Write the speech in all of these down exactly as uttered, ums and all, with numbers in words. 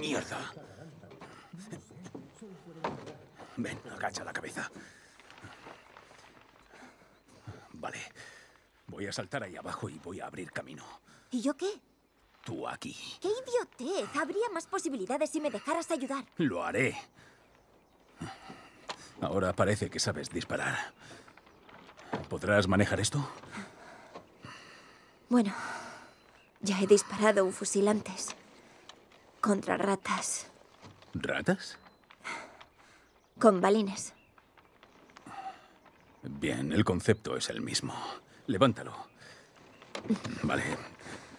Mierda. Ven, agacha la cabeza. Vale. Voy a saltar ahí abajo y voy a abrir camino. ¿Y yo qué? Tú aquí. ¡Qué idiotez! Habría más posibilidades si me dejaras ayudar. Lo haré. Ahora parece que sabes disparar. ¿Podrás manejar esto? Bueno, ya he disparado un fusil antes. Contra ratas. ¿Ratas? Con balines. Bien, el concepto es el mismo. Levántalo. Vale.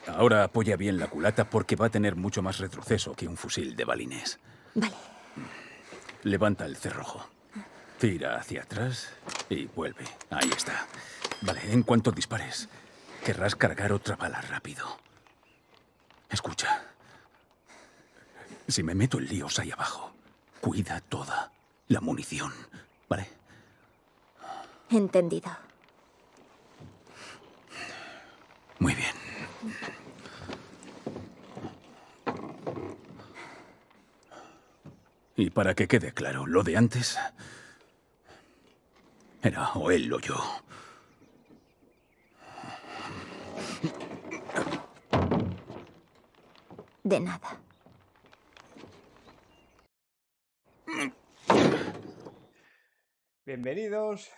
Ahora apoya bien la culata porque va a tener mucho más retroceso que un fusil de balines. Vale. Levanta el cerrojo. Tira hacia atrás y vuelve. Ahí está. Vale, en cuanto dispares, querrás cargar otra bala rápido. Escucha. Si me meto en líos ahí abajo, cuida toda la munición, ¿vale? Entendido. Muy bien. Y para que quede claro, lo de antes era o él o yo. De nada. Bienvenidos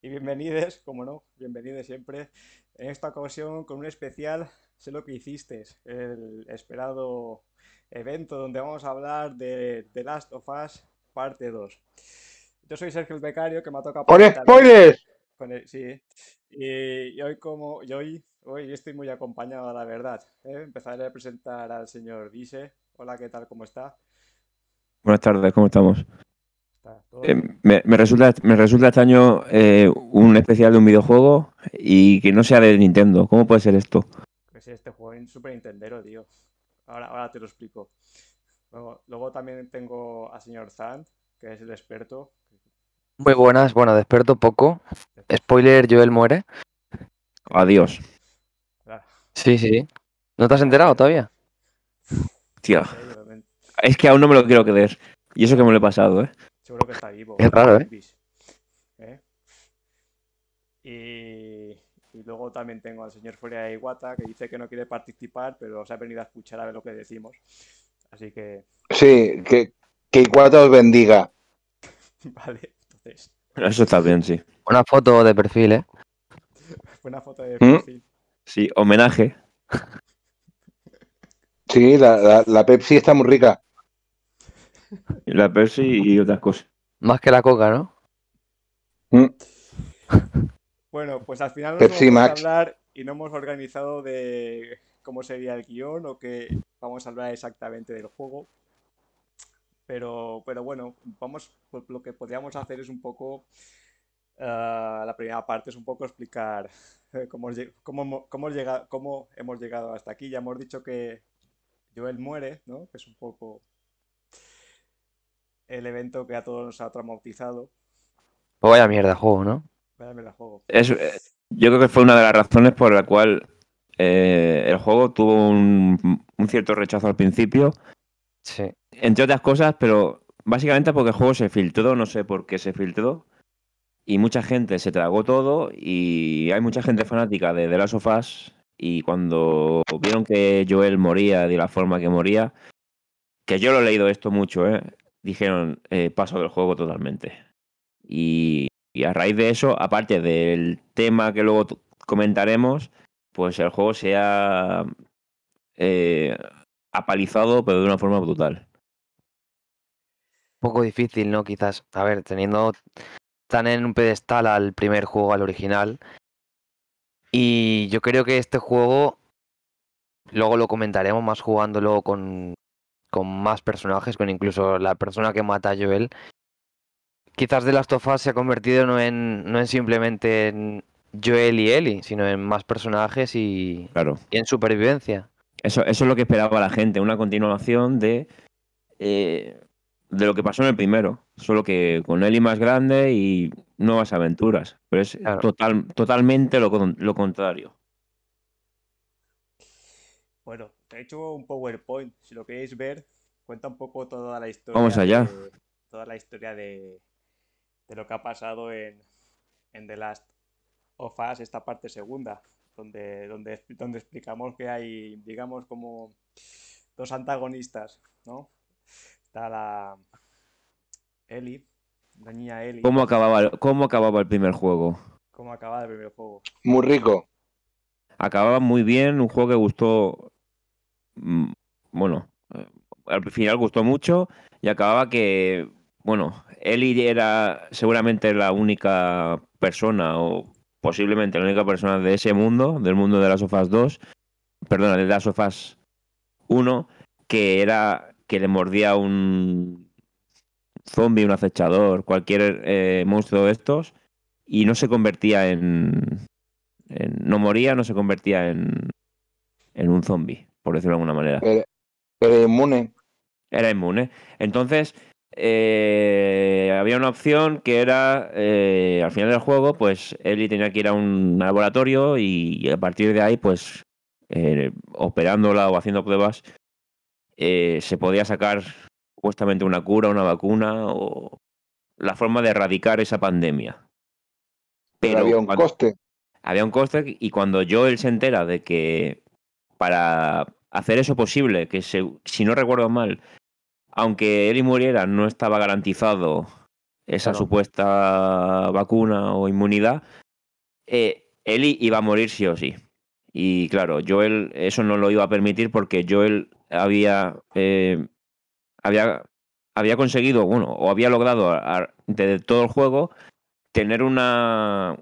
y bienvenides, como no, bienvenidos siempre. En esta ocasión con un especial, sé lo que hiciste, el esperado evento donde vamos a hablar de The Last of Us Parte dos. Yo soy Sergio el Becario, que me ha tocado... ¡Por spoilers! Con el, sí, y, y hoy como y hoy, hoy estoy muy acompañado, la verdad. ¿eh? Empezaré a presentar al señor Gise. Hola, ¿qué tal? ¿Cómo está? Buenas tardes, ¿cómo estamos? Eh, me, me resulta me resulta extraño eh, un especial de un videojuego y que no sea de Nintendo. ¿Cómo puede ser esto? Pues este juego en Super Nintendo, tío. Ahora, ahora te lo explico. Luego, luego también tengo al señor Zand, que es el experto. Muy buenas. Bueno, de experto poco. Spoiler, Joel muere. Adiós. Claro. Sí, sí. ¿No te has enterado todavía? Tío. Es que aún no me lo quiero creer. Y eso que me lo he pasado, ¿eh? Seguro que está vivo. Es raro, ¿eh? ¿Eh? Y, y luego también tengo al señor Furia de Iguata, que dice que no quiere participar, pero se ha venido a escuchar a ver lo que decimos. Así que... Sí, que, que Iwata os bendiga. Vale, entonces... Eso está bien, sí. Una foto de perfil, ¿eh? Una foto de perfil. ¿Mm? Sí, homenaje. Sí, la, la, la Pepsi está muy rica. La Pepsi y otras cosas. Más que la Coca, ¿no? Mm. Bueno, pues al final nos vamos a hablar y no hemos organizado de cómo sería el guión o qué vamos a hablar exactamente del juego. Pero, pero bueno, vamos, lo que podríamos hacer es un poco... Uh, la primera parte es un poco explicar cómo, cómo, cómo, llegado, cómo hemos llegado hasta aquí. Ya hemos dicho que Joel muere, ¿no? Que es un poco... el evento que a todos nos ha traumatizado. Pues vaya mierda juego, ¿no? Vaya mierda juego. Es, yo creo que fue una de las razones por la cual eh, el juego tuvo un, un cierto rechazo al principio. Sí. Entre otras cosas, pero básicamente porque el juego se filtró, no sé por qué se filtró. Y mucha gente se tragó todo y hay mucha gente fanática de The Last of Us. Y cuando vieron que Joel moría de la forma que moría, que yo lo he leído esto mucho, ¿eh? Dijeron, eh, paso del juego totalmente. Y, y a raíz de eso, aparte del tema que luego comentaremos, pues el juego se ha eh, apalizado, pero de una forma brutal. Un poco difícil, ¿no? Quizás, a ver, teniendo tan en un pedestal al primer juego, al original. Y yo creo que este juego, luego lo comentaremos más jugándolo con... con más personajes, con incluso la persona que mata a Joel. Quizás The Last of Us se ha convertido no en, no en simplemente en Joel y Ellie, sino en más personajes y, claro. y en supervivencia. Eso, eso es lo que esperaba la gente, una continuación de, eh, de lo que pasó en el primero, solo que con Ellie más grande y nuevas aventuras. Pero es claro. total, totalmente lo, lo contrario. Bueno, he hecho un PowerPoint. Si lo queréis ver, cuenta un poco toda la historia. Vamos allá. De, toda la historia de, de lo que ha pasado en, en The Last of Us, esta parte segunda, donde, donde, donde explicamos que hay, digamos, como dos antagonistas, ¿no? Está la Ellie, la niña Ellie. ¿Cómo acababa, cómo acababa el primer juego? ¿Cómo acababa el primer juego? Muy rico. Acababa muy bien, un juego que gustó, bueno, al final gustó mucho y acababa que, bueno, Ellie era seguramente la única persona o posiblemente la única persona de ese mundo, del mundo de las sofás dos, perdona, de las sofás uno, que era que le mordía un zombie, un acechador, cualquier eh, monstruo de estos y no se convertía en... no moría, no se convertía en, en un zombie, por decirlo de alguna manera. Era, era inmune. Era inmune. Entonces, eh, había una opción que era, eh, al final del juego, pues Ellie tenía que ir a un laboratorio y a partir de ahí, pues, eh, operándola o haciendo pruebas, eh, se podía sacar supuestamente una cura, una vacuna o la forma de erradicar esa pandemia. Pero, Pero había un cuando... coste. Había un coste y cuando Joel se entera de que para hacer eso posible, que se, si no recuerdo mal, aunque Ellie muriera no estaba garantizado esa claro. supuesta vacuna o inmunidad, eh, Ellie iba a morir sí o sí. Y claro, Joel eso no lo iba a permitir porque Joel había, eh, había, había conseguido, bueno, o había logrado a, a, desde todo el juego tener una...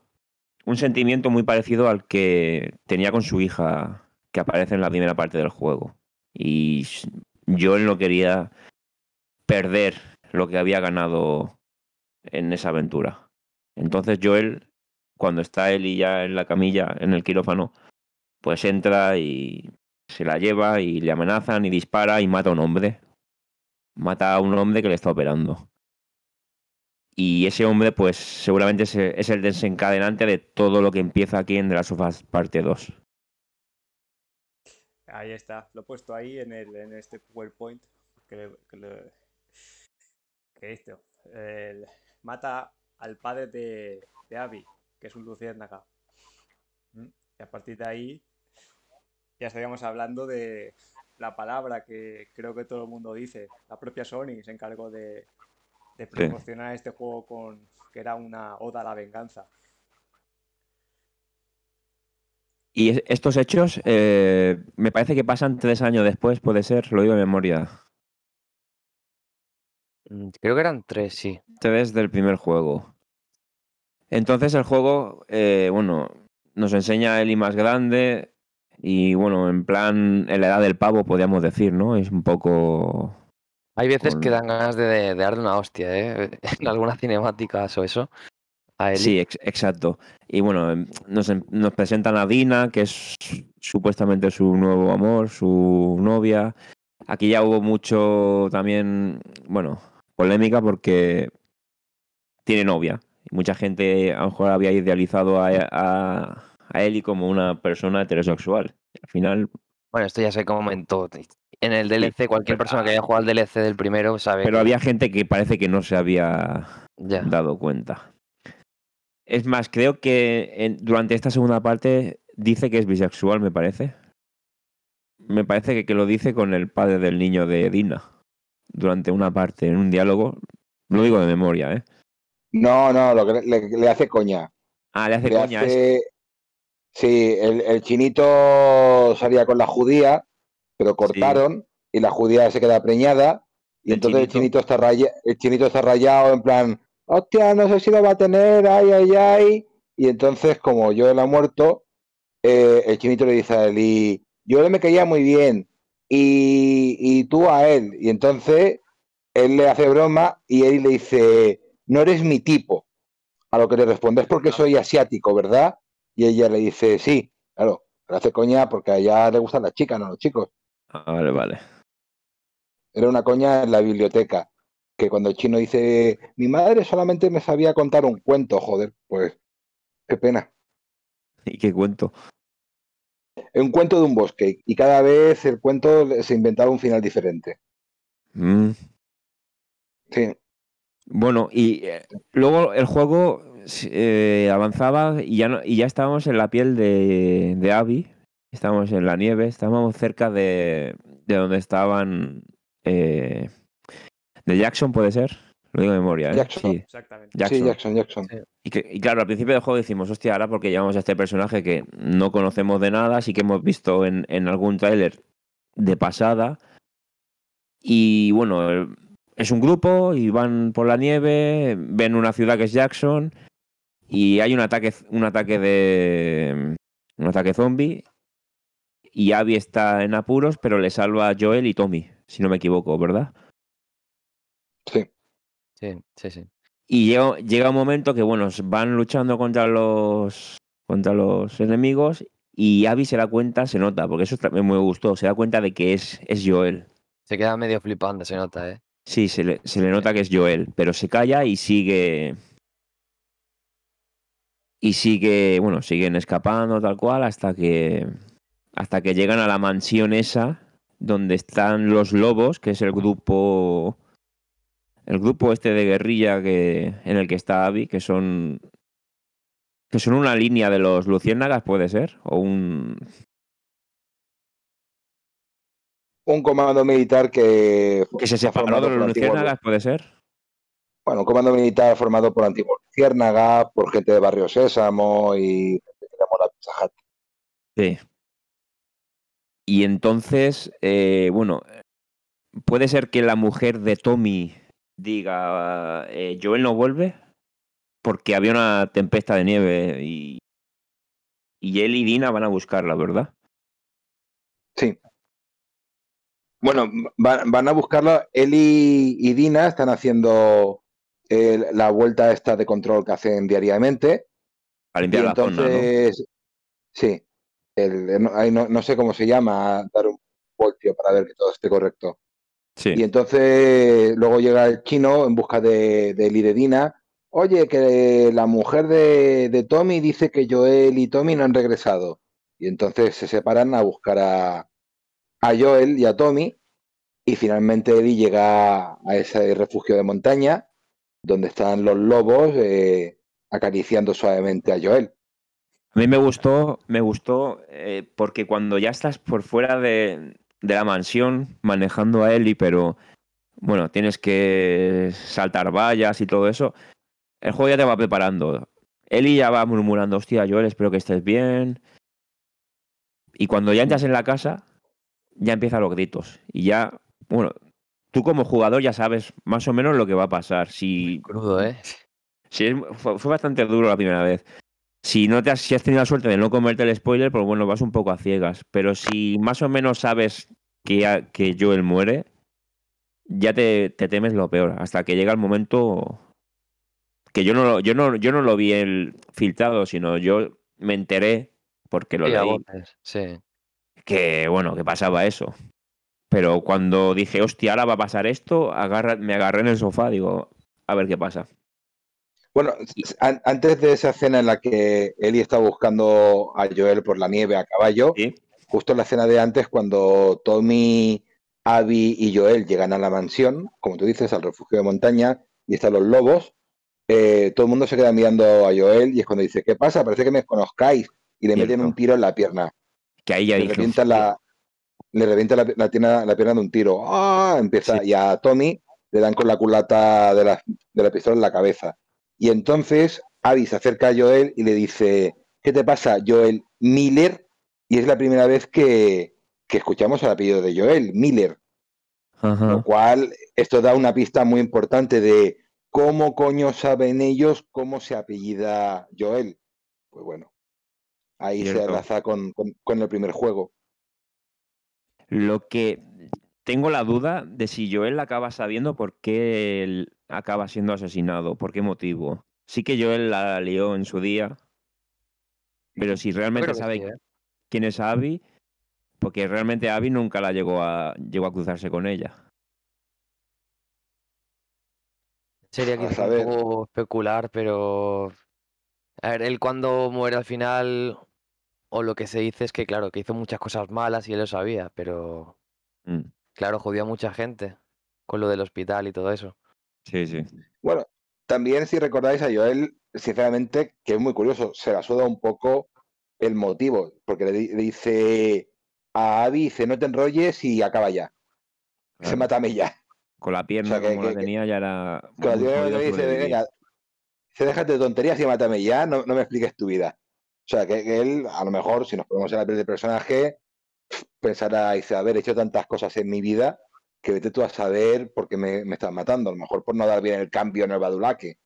un sentimiento muy parecido al que tenía con su hija que aparece en la primera parte del juego. Y Joel no quería perder lo que había ganado en esa aventura. Entonces Joel, cuando está Ellie ya en la camilla, en el quirófano, pues entra y se la lleva y le amenazan y dispara y mata a un hombre. Mata a un hombre que le está operando. Y ese hombre, pues, seguramente es el desencadenante de todo lo que empieza aquí en The Last of Us Parte dos. Ahí está. Lo he puesto ahí en, el, en este PowerPoint. Que, que, que esto. El, mata al padre de, de Abby, que es un luciérnaga. Y a partir de ahí ya estaríamos hablando de la palabra que creo que todo el mundo dice. La propia Sony se encargó de... de promocionar sí. este juego con que era una oda a la venganza. Y estos hechos, eh, me parece que pasan tres años después, puede ser, lo digo de memoria. Creo que eran tres, sí. Tres del primer juego. Entonces el juego, eh, bueno, nos enseña a Ellie más grande y, bueno, en plan, en la edad del pavo, podríamos decir, ¿no? Es un poco... Hay veces con... que dan ganas de, de, de darle una hostia, ¿eh? En algunas cinemáticas o eso. A Ellie. Sí, ex exacto. Y bueno, nos, nos presentan a Dina, que es supuestamente su nuevo amor, su novia. Aquí ya hubo mucho también, bueno, polémica porque tiene novia. Mucha gente a lo mejor había idealizado a, a, a Ellie como una persona heterosexual. Al final... Bueno, esto ya se comentó en el D L C, cualquier persona que haya jugado al D L C del primero sabe. Pero que... había gente que parece que no se había ya. dado cuenta. Es más, creo que en, durante esta segunda parte dice que es bisexual, me parece. Me parece que, que lo dice con el padre del niño de Dina. Durante una parte, en un diálogo. Lo digo de memoria, ¿eh? No, no, lo que le, le hace coña. Ah, le hace le coña. Hace... Es... Sí, el, el chinito salía con la judía, pero cortaron sí. y la judía se queda preñada y ¿El entonces chinito? El, chinito está raya, el chinito está rayado en plan, hostia, no sé si lo va a tener, ay, ay, ay. Y entonces, como Joel ha muerto, eh, el chinito le dice a él, y Joel me caía muy bien, y, y tú a él. Y entonces él le hace broma y él le dice, no eres mi tipo. A lo que le respondes porque soy asiático, ¿verdad? Y ella le dice, sí, claro, le hace coña porque a ella le gustan las chicas, no los chicos. Ah, vale, vale. Era una coña en la biblioteca. Que cuando el chino dice, mi madre solamente me sabía contar un cuento, joder, pues, qué pena. ¿Y qué cuento? Un cuento de un bosque, y cada vez el cuento se inventaba un final diferente. Mm. Sí. Bueno, y eh, luego el juego eh, avanzaba y ya, no, y ya estábamos en la piel de, de Abby, estábamos en la nieve, estábamos cerca de, de donde estaban... Eh, ¿De Jackson puede ser? Lo digo de memoria, ¿eh? Jackson, sí. Exactamente. Jackson. Sí, Jackson, Jackson. Sí. Y, que, y claro, al principio del juego decimos, hostia, ahora porque llevamos a este personaje que no conocemos de nada, sí que hemos visto en, en algún tráiler de pasada. Y bueno, es un grupo y van por la nieve, ven una ciudad que es Jackson y hay un ataque, un ataque de... un ataque zombie y Abby está en apuros, pero le salva a Joel y Tommy, si no me equivoco, ¿verdad? Sí. Sí, sí, sí. Y llega, llega un momento que, bueno, van luchando contra los contra los enemigos y Abby se da cuenta, se nota, porque eso también me gustó, se da cuenta de que es, es Joel. Se queda medio flipando, se nota, ¿eh? Sí, se le, se le nota que es Joel, pero se calla y sigue... Y sigue, bueno, siguen escapando tal cual hasta que hasta que llegan a la mansión esa donde están los lobos, que es el grupo... El grupo este de guerrilla que en el que está Abby, que son que son una línea de los luciérnagas, puede ser, o un un comando militar que que se separó de los luciérnagas, puede ser. Bueno, un comando militar formado por antiguos luciérnagas, por gente de Barrio Sésamo y la sí. Y entonces, eh, bueno, puede ser que la mujer de Tommy diga, eh, Joel no vuelve porque había una tempestad de nieve y, y él y Dina van a buscarla, ¿verdad? Sí. Bueno, van, van a buscarla. Él y, y Dina están haciendo eh, la vuelta esta de control que hacen diariamente. Para limpiar la entonces, zona, ¿no? Sí. El, el, no, no sé cómo se llama, dar un voltio para ver que todo esté correcto. Sí. Y entonces luego llega el chino en busca de, de Eli de Dina. Oye, que la mujer de, de Tommy dice que Joel y Tommy no han regresado. Y entonces se separan a buscar a, a Joel y a Tommy. Y finalmente Eli llega a ese refugio de montaña donde están los lobos eh, acariciando suavemente a Joel. A mí me gustó, me gustó eh, porque cuando ya estás por fuera de... de la mansión, manejando a Ellie, pero bueno, tienes que saltar vallas y todo eso. El juego ya te va preparando. Ellie ya va murmurando, hostia, Joel, espero que estés bien. Y cuando ya entras en la casa, ya empiezan los gritos. Y ya, bueno, tú como jugador ya sabes más o menos lo que va a pasar. Si, crudo, ¿eh? Si es, fue, fue bastante duro la primera vez. Si no te has, si has tenido la suerte de no comerte el spoiler, pues bueno, vas un poco a ciegas. Pero si más o menos sabes que, a, que Joel muere, ya te, te temes lo peor. Hasta que llega el momento que yo no, yo no, yo no lo vi el filtrado, sino yo me enteré porque lo sí, leí. Botes, sí. Que bueno, que pasaba eso. Pero cuando dije, hostia, ahora va a pasar esto, agarra, me agarré en el sofá, digo, a ver qué pasa. Bueno, antes de esa escena en la que Ellie está buscando a Joel por la nieve a caballo, ¿sí? Justo en la escena de antes, cuando Tommy, Abby y Joel llegan a la mansión, como tú dices, al refugio de montaña, y están los lobos, eh, todo el mundo se queda mirando a Joel y es cuando dice, ¿qué pasa? Parece que me conozcáis. Y le ¿cierto? Meten un tiro en la pierna. Que ahí ya le, revienta la, le revienta la, la, pierna, la pierna de un tiro. ¡Ah! Empieza, sí. Y a Tommy le dan con la culata de la, de la pistola en la cabeza. Y entonces Abby se acerca a Joel y le dice, ¿qué te pasa, Joel Miller? Y es la primera vez que, que escuchamos el apellido de Joel, Miller. Ajá. Lo cual, esto da una pista muy importante de cómo coño saben ellos cómo se apellida Joel. Pues bueno, ahí cierto. Se enlaza con, con, con el primer juego. Lo que tengo la duda de si Joel acaba sabiendo por qué... el... acaba siendo asesinado. ¿Por qué motivo? Sí que Joel la lió en su día, pero si realmente pero sabe sí, ¿eh? quién es Abby, porque realmente Abby nunca la llegó a llegó a cruzarse con ella. Sería quizá un poco especular, pero... A ver, él cuando muere al final... O lo que se dice es que, claro, que hizo muchas cosas malas y él lo sabía, pero... Mm. Claro, jodió a mucha gente con lo del hospital y todo eso. Sí, sí. Bueno, también si recordáis a Joel, sinceramente, que es muy curioso, se la suda un poco el motivo, porque le, le dice a Abby, dice, no te enrolles y acaba ya. Claro. Se mata a mí ya. Con la pierna, o sea, que, como que, la que, tenía, que, ya era... Con la pierna le dice, venga, se déjate de tonterías y mátame ya, no, no me expliques tu vida. O sea, que, que él, a lo mejor, si nos ponemos en la piel del personaje, pensará, dice, haber hecho tantas cosas en mi vida, que vete tú a saber por qué me, me estás matando. A lo mejor por no dar bien el cambio en el badulaque.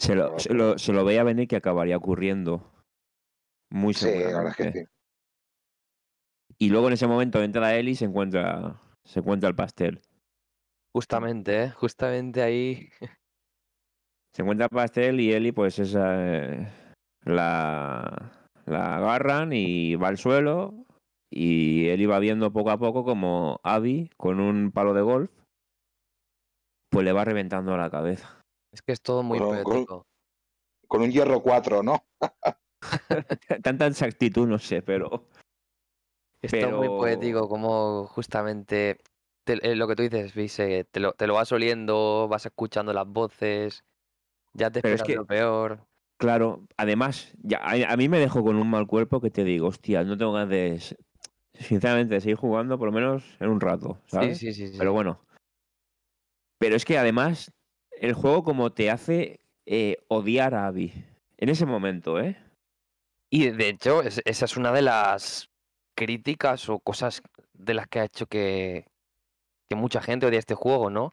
Se lo, se lo, se lo veía venir que acabaría ocurriendo. Muy seguro. Sí, la verdad es que sí. Y luego en ese momento entra él y se encuentra, se encuentra el pastel. Justamente, ¿eh? Justamente ahí. Se encuentra el pastel y Eli, pues esa eh, la, la agarran y va al suelo. Y él iba viendo poco a poco como Abby, con un palo de golf, pues le va reventando la cabeza. Es que es todo muy con, poético. Con, con un hierro cuatro, ¿no? Tanta exactitud, no sé, pero... Está pero... muy poético, como justamente... Te, eh, lo que tú dices, Vise, te lo, te lo vas oliendo, vas escuchando las voces, ya te esperas, es que... lo peor... Claro, además, ya, a, a mí me dejó con un mal cuerpo que te digo, hostia, no tengo ganas de... Sinceramente, de seguir jugando por lo menos en un rato, ¿sabes? Sí, sí, sí, sí. Pero bueno. Pero es que además, el juego como te hace eh, odiar a Abby. En ese momento, ¿eh? Y de hecho, es, esa es una de las críticas o cosas de las que ha hecho que, que mucha gente odie este juego, ¿no?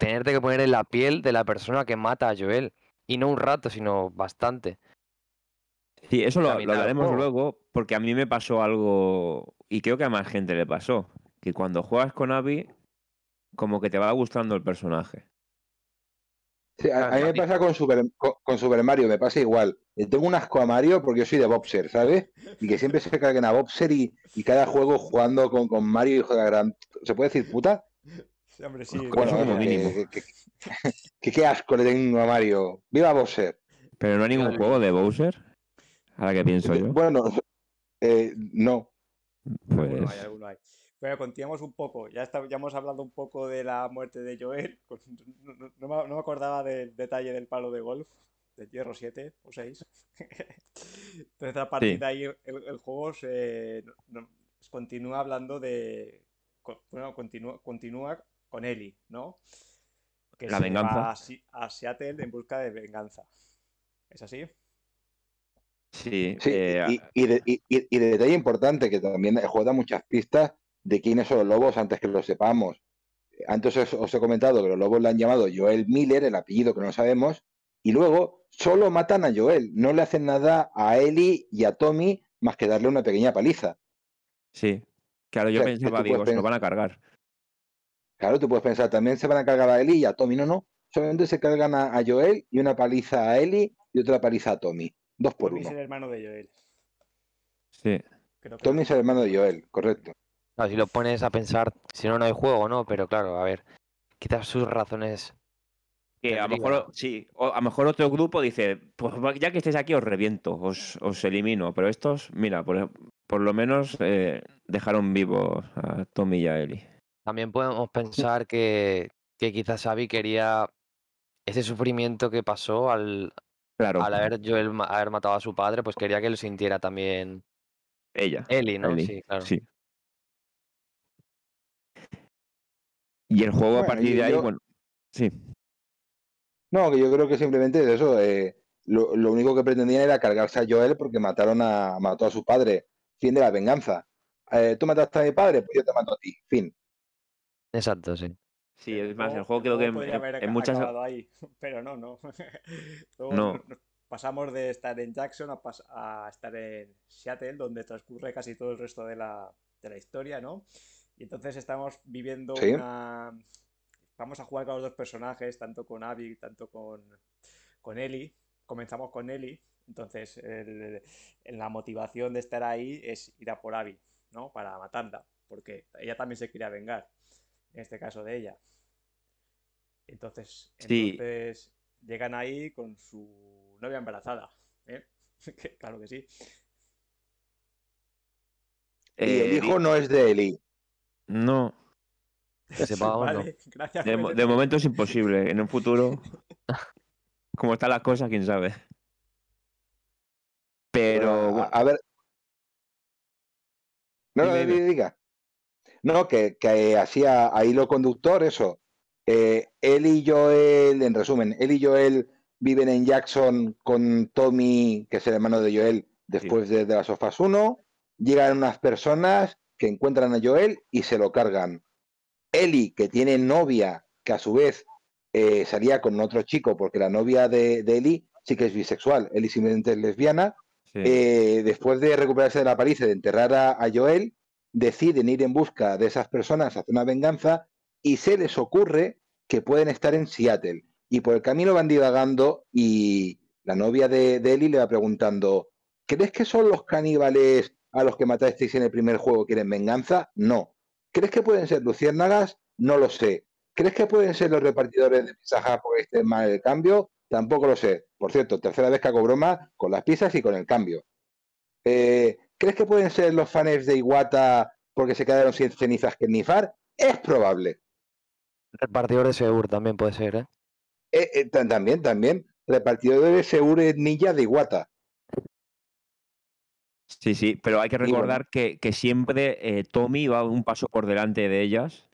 Tenerte que poner en la piel de la persona que mata a Joel. Y no un rato, sino bastante. Sí, eso lo, lo hablaremos luego, porque a mí me pasó algo, y creo que a más gente le pasó, que cuando juegas con Abby, como que te va gustando el personaje. Sí, a, a mí me pasa con Super, con, con Super Mario, me pasa igual. Tengo un asco a Mario porque yo soy de Bowser, ¿sabes? Y que siempre se carguen a Bowser y, y cada juego jugando con, con Mario y juega gran... ¿Se puede decir puta? Sí, hombre, sí. Bueno, como bueno, mínimo. Que, que, que, que, que asco le tengo a Mario. ¡Viva Bowser! Pero no hay ningún juego de Bowser, ahora que pienso yo. Bueno, eh, no. Pues... Bueno, hay, alguno hay. Bueno, continuamos un poco. Ya, está, ya hemos hablado un poco de la muerte de Joel. No, no, no, me, no me acordaba del detalle del palo de golf, del hierro siete o seis. Entonces, a partir sí. de ahí, el, el juego se, no, no, continúa hablando de... Bueno, continúa... continúa con Ellie, ¿no? Que la se venganza. Va a, a Seattle en busca de venganza. ¿Es así? Sí. sí eh... y, y, de, y, y de detalle importante, que también el juego da muchas pistas de quiénes son los lobos antes que lo sepamos. Antes os, os he comentado que los lobos le han llamado Joel Miller, el apellido que no sabemos, y luego solo matan a Joel. No le hacen nada a Ellie y a Tommy más que darle una pequeña paliza. Sí. Claro, yo o sea, pensaba, digo, se lo van a cargar. Claro, tú puedes pensar, también se van a cargar a Ellie y a Tommy. No, no. Solamente se cargan a, a Joel y una paliza a Ellie y otra paliza a Tommy. Dos por Tommy uno. Tommy es el hermano de Joel. Sí. Creo que Tommy no. es el hermano de Joel, correcto. Claro, si lo pones a pensar, si no, no hay juego, ¿no? Pero claro, a ver, quizás sus razones... Que a lo mejor, sí, o a lo mejor otro grupo dice, pues ya que estáis aquí os reviento, os, os elimino. Pero estos, mira, por, por lo menos eh, dejaron vivos a Tommy y a Ellie. También podemos pensar que, que quizás Abby quería ese sufrimiento que pasó al, claro. al haber, Joel, haber matado a su padre, pues quería que lo sintiera también ella. Ellie, ¿no? Ellie. Sí, claro. Sí. Y el juego bueno, a partir de ahí, yo... bueno, sí. No, que yo creo que simplemente es eso. Eh, lo, lo único que pretendían era cargarse a Joel porque mataron a mató a su padre. Fin de la venganza. Eh, Tú mataste a mi padre, pues yo te mato a ti. Fin. Exacto, sí. Sí, es más, el juego creo que en, haber en muchas... ahí, pero no, no. Luego no. Pasamos de estar en Jackson a, pas a estar en Seattle, donde transcurre casi todo el resto de la, de la historia, ¿no? Y entonces estamos viviendo ¿sí? una... Vamos a jugar con los dos personajes, tanto con Abby, tanto con, con Ellie. Comenzamos con Ellie. Entonces, el, el, la motivación de estar ahí es ir a por Abby, ¿no? Para matarla, porque ella también se quería vengar, en este caso de ella. Entonces, sí. entonces llegan ahí con su novia embarazada. ¿eh? Claro que sí. Eh, y el hijo no es de Ellie. No. Que sepa, vale, gracias, de, mo de momento es imposible. En un futuro, como están las cosas, quién sabe. Pero... Bueno, a, a ver... No, no, diga. No, que, que hacía a hilo conductor eso. Eh, él y Joel, en resumen, él y Joel viven en Jackson con Tommy, que es el hermano de Joel, después sí. de, de las Last of Us uno. Llegan unas personas que encuentran a Joel y se lo cargan. Ellie, que tiene novia, que a su vez eh, salía con otro chico, porque la novia de, de Ellie sí que es bisexual, Ellie simplemente es lesbiana, sí. eh, después de recuperarse de la paliza y de enterrar a, a Joel, deciden ir en busca de esas personas, hacer una venganza, y se les ocurre que pueden estar en Seattle. Y por el camino van divagando y la novia de, de Ellie le va preguntando, ¿crees que son los caníbales a los que matasteis en el primer juego quieren venganza? No. ¿Crees que pueden ser luciérnagas? No lo sé. ¿Crees que pueden ser los repartidores de pizzas porque estén mal el cambio? Tampoco lo sé. Por cierto, tercera vez que hago broma con las pizzas y con el cambio. Eh, ¿Crees que pueden ser los fans de Iwata porque se quedaron sin cenizas que nifar? Es probable. Repartidor de SEUR también puede ser, ¿eh? eh, eh también, también. Repartidor de SEUR es ninja de Iwata. Sí, sí, pero hay que recordar bueno. que, que siempre eh, Tommy va un paso por delante de ellas,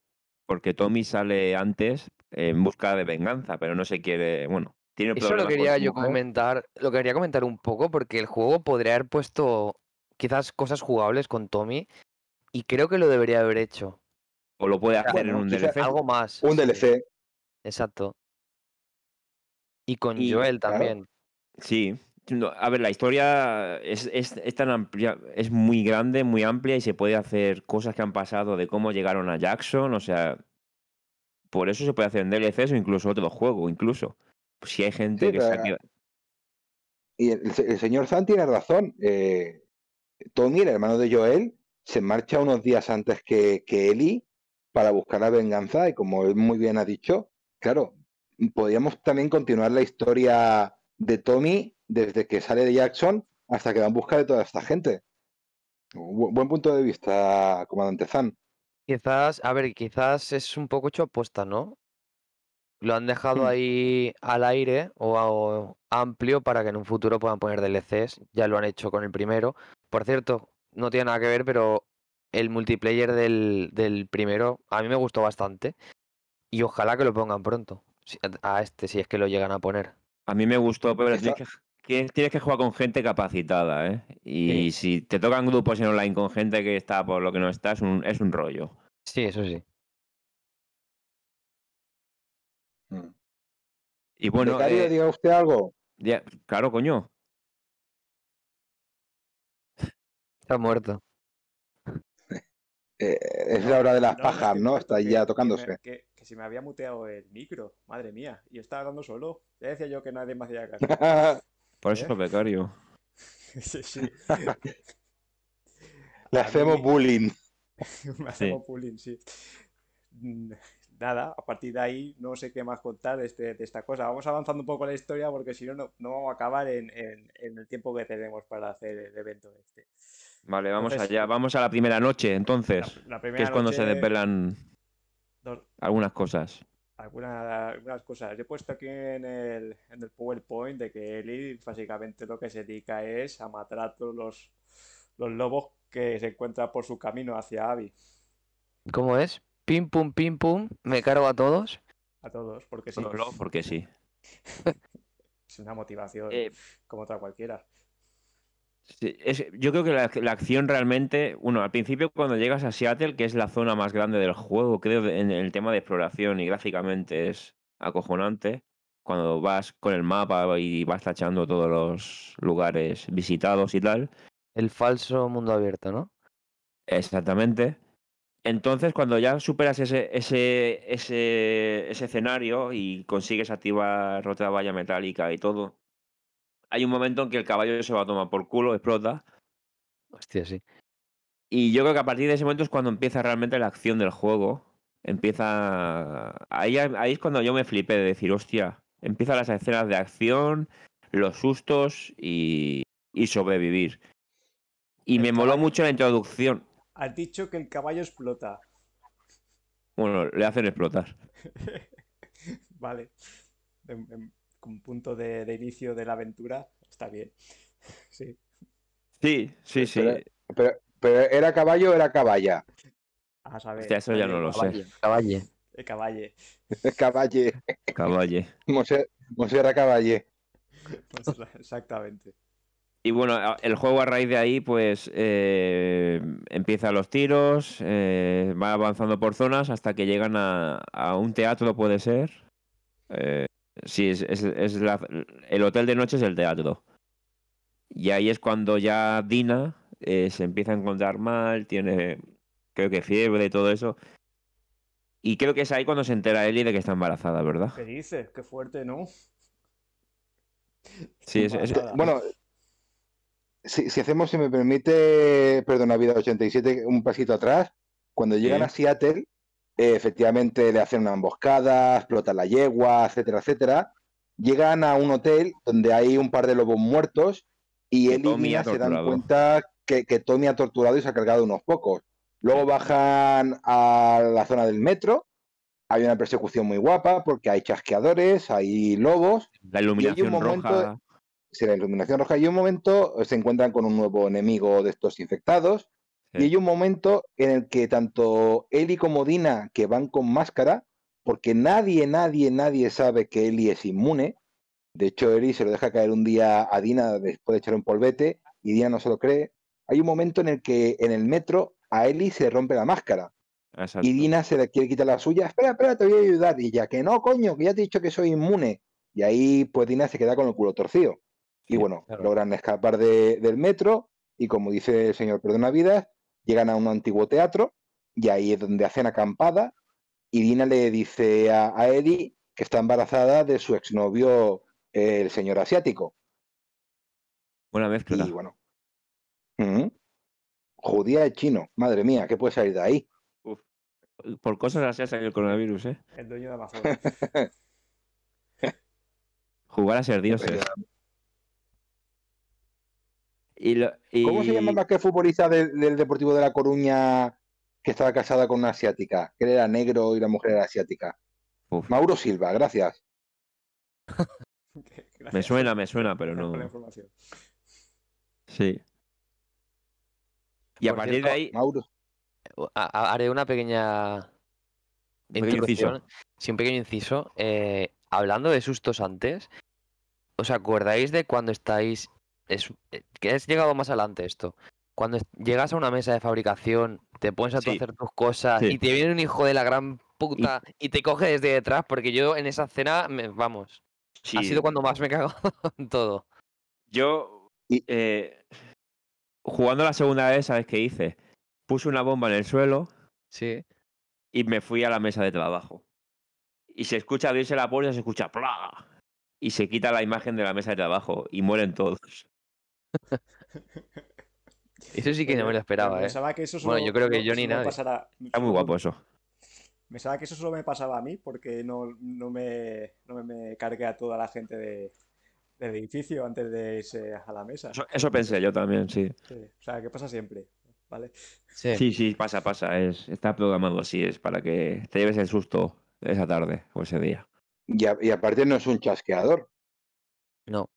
porque Tommy sale antes eh, en busca de venganza, pero no se quiere, bueno, tiene problemas. Eso lo quería yo comentar, lo quería comentar un poco, porque el juego podría haber puesto quizás cosas jugables con Tommy, y creo que lo debería haber hecho. O lo puede hacer bueno, en un D L C. Algo más. Un sí. D L C. Exacto. Y con y, Joel también. Claro. Sí. No, a ver, la historia es, es, es tan amplia, es muy grande, muy amplia y se puede hacer cosas que han pasado de cómo llegaron a Jackson, o sea, por eso se puede hacer en D L Cs o incluso otro juego, incluso. Pues si hay gente sí, que pero... se ha... Y el, el señor Zand tiene razón. Eh, Tommy, el hermano de Joel, se marcha unos días antes que, que Ellie para buscar la venganza y como él muy bien ha dicho, claro, podríamos también continuar la historia de Tommy desde que sale de Jackson hasta que va en busca de toda esta gente. Bu buen punto de vista, comandante Zand. Quizás, a ver, quizás es un poco hecho aposta, ¿no? Lo han dejado ahí al aire o, a, o amplio para que en un futuro puedan poner D L Cs. Ya lo han hecho con el primero. Por cierto, no tiene nada que ver, pero el multiplayer del, del primero a mí me gustó bastante. Y ojalá que lo pongan pronto. A este, si es que lo llegan a poner. A mí me gustó, pero tienes que... Tienes que jugar con gente capacitada, ¿eh? Y sí. si te tocan grupos en online con gente que está por lo que no está, es un, es un rollo. Sí, eso sí. Y bueno... Becario, eh, ¿diga usted algo? Ya, claro, coño. Está muerto. eh, es la hora de las no, pajas, ¿no? Está que, ya tocándose. Que, que, que se me había muteado el micro, madre mía. Y estaba hablando solo. Ya decía yo que nadie me hacía caso. Por eso es becario. Sí, sí. Le hacemos mí... bullying. Le hacemos sí. bullying, sí. Nada, a partir de ahí no sé qué más contar de, este, de esta cosa. Vamos avanzando un poco la historia porque si no, no vamos a acabar en, en, en el tiempo que tenemos para hacer el evento este. Vale, vamos entonces, allá. Vamos a la primera noche, entonces. La, la primera que es noche... cuando se desvelan Dos... algunas cosas. Algunas, algunas cosas. Yo he puesto aquí en el, en el PowerPoint de que Ellie básicamente lo que se dedica es a matar a todos los, los lobos que se encuentran por su camino hacia Abby. ¿Cómo es? Pim, pum, pim, pum. ¿Me cargo a todos? A todos, porque sí. Lobos, porque sí. Es una motivación eh, como otra cualquiera. Sí, es, yo creo que la, la acción realmente... Bueno, al principio cuando llegas a Seattle, que es la zona más grande del juego, creo, en el tema de exploración y gráficamente es acojonante. Cuando vas con el mapa y vas tachando todos los lugares visitados y tal. El falso mundo abierto, ¿no? Exactamente. Entonces, cuando ya superas ese, ese, ese, ese escenario y consigues activar otra valla metálica y todo... Hay un momento en que el caballo se va a tomar por culo, explota. Hostia, sí. Y yo creo que a partir de ese momento es cuando empieza realmente la acción del juego. empieza... Ahí, ahí es cuando yo me flipé de decir, hostia, empiezan las escenas de acción, los sustos y, y sobrevivir. Y me moló mucho la introducción. Has dicho que el caballo explota. Bueno, le hacen explotar. Vale. Como punto de, de inicio de la aventura, está bien. Sí, sí, sí. sí. Pero, pero, pero ¿era caballo o era caballa? A saber. Hostia, eso ya no lo sé. Caballe. Caballe. Caballe. Caballe. Monserrat Caballe. Pues, exactamente. Y bueno, el juego a raíz de ahí, pues eh, empiezan los tiros, eh, va avanzando por zonas hasta que llegan a, a un teatro, puede ser. Eh, sí, es, es, es la, el hotel de noche es el teatro. Y ahí es cuando ya Dina eh, se empieza a encontrar mal, tiene, creo que fiebre y todo eso. Y creo que es ahí cuando se entera Ellie de que está embarazada, ¿verdad? ¿Qué dices? Qué fuerte, ¿no? Sí, es, es, bueno... Si, si hacemos, si me permite, perdón, Navidad ochenta y siete, un pasito atrás, cuando llegan sí. a Seattle, eh, efectivamente le hacen una emboscada, explotan la yegua, etcétera, etcétera. Llegan a un hotel donde hay un par de lobos muertos y él y Dina se dan cuenta que, que Tommy ha torturado y se ha cargado unos pocos. Luego bajan a la zona del metro, hay una persecución muy guapa porque hay chasqueadores, hay lobos. La iluminación roja... Si la iluminación roja, y un momento se encuentran con un nuevo enemigo de estos infectados, sí. y hay un momento en el que tanto Ellie como Dina, que van con máscara, porque nadie, nadie, nadie sabe que Ellie es inmune. De hecho, Ellie se lo deja caer un día a Dina después de echar un polvete, y Dina no se lo cree. Hay un momento en el que en el metro a Ellie se le rompe la máscara. Exacto. Y Dina se le quiere quitar la suya. Espera, espera, te voy a ayudar. Y ya que no, coño, que ya te he dicho que soy inmune. Y ahí pues Dina se queda con el culo torcido. Y bueno, claro. logran escapar de, del metro y, como dice el señor Perdonavidas, llegan a un antiguo teatro y ahí es donde hacen acampada y Dina le dice a, a Ellie que está embarazada de su exnovio, eh, el señor asiático. Buena mezcla. Y bueno. ¿Mm-hmm? Judía y chino. Madre mía, ¿qué puede salir de ahí? Uf. Por cosas así ha salido el coronavirus, ¿eh? El dueño de Amazonas. Jugar a ser dioses. Y lo, y... ¿Cómo se llama más que futbolista del, del Deportivo de La Coruña que estaba casada con una asiática? Que él era negro y la mujer era asiática. Uf. Mauro Silva, gracias. gracias. Me suena, me suena, pero no. Sí. Y por a partir cierto, de ahí... Mauro. Haré una pequeña... Un pequeño inciso. Sí, un pequeño inciso. Eh, hablando de sustos antes, ¿os acordáis de cuando estáis... Es, es llegado más adelante esto. Cuando llegas a una mesa de fabricación, te pones a sí. hacer tus cosas sí. y te viene un hijo de la gran puta y, y te coge desde detrás, porque yo en esa escena, me, vamos, sí. ha sido cuando más me cago en todo. Yo, eh, jugando la segunda vez, ¿sabes qué hice? Puse una bomba en el suelo sí. y me fui a la mesa de trabajo. Y se escucha abrirse la puerta, se escucha ¡plá! Y se quita la imagen de la mesa de trabajo y mueren todos. Eso sí que bueno, no me lo esperaba, ¿eh? Pensaba que eso solo, bueno, yo creo que yo ni nada. Pasara... Está muy guapo eso. Pensaba que eso solo me pasaba a mí porque no, no, me, no me cargué a toda la gente de, del edificio antes de irse a la mesa. Eso, eso pensé yo también, sí. sí. O sea, que pasa siempre, ¿vale? Sí, sí, sí pasa, pasa. Es, está programado así, es para que te lleves el susto esa tarde o ese día. Y, a, y aparte no es un chasqueador. No.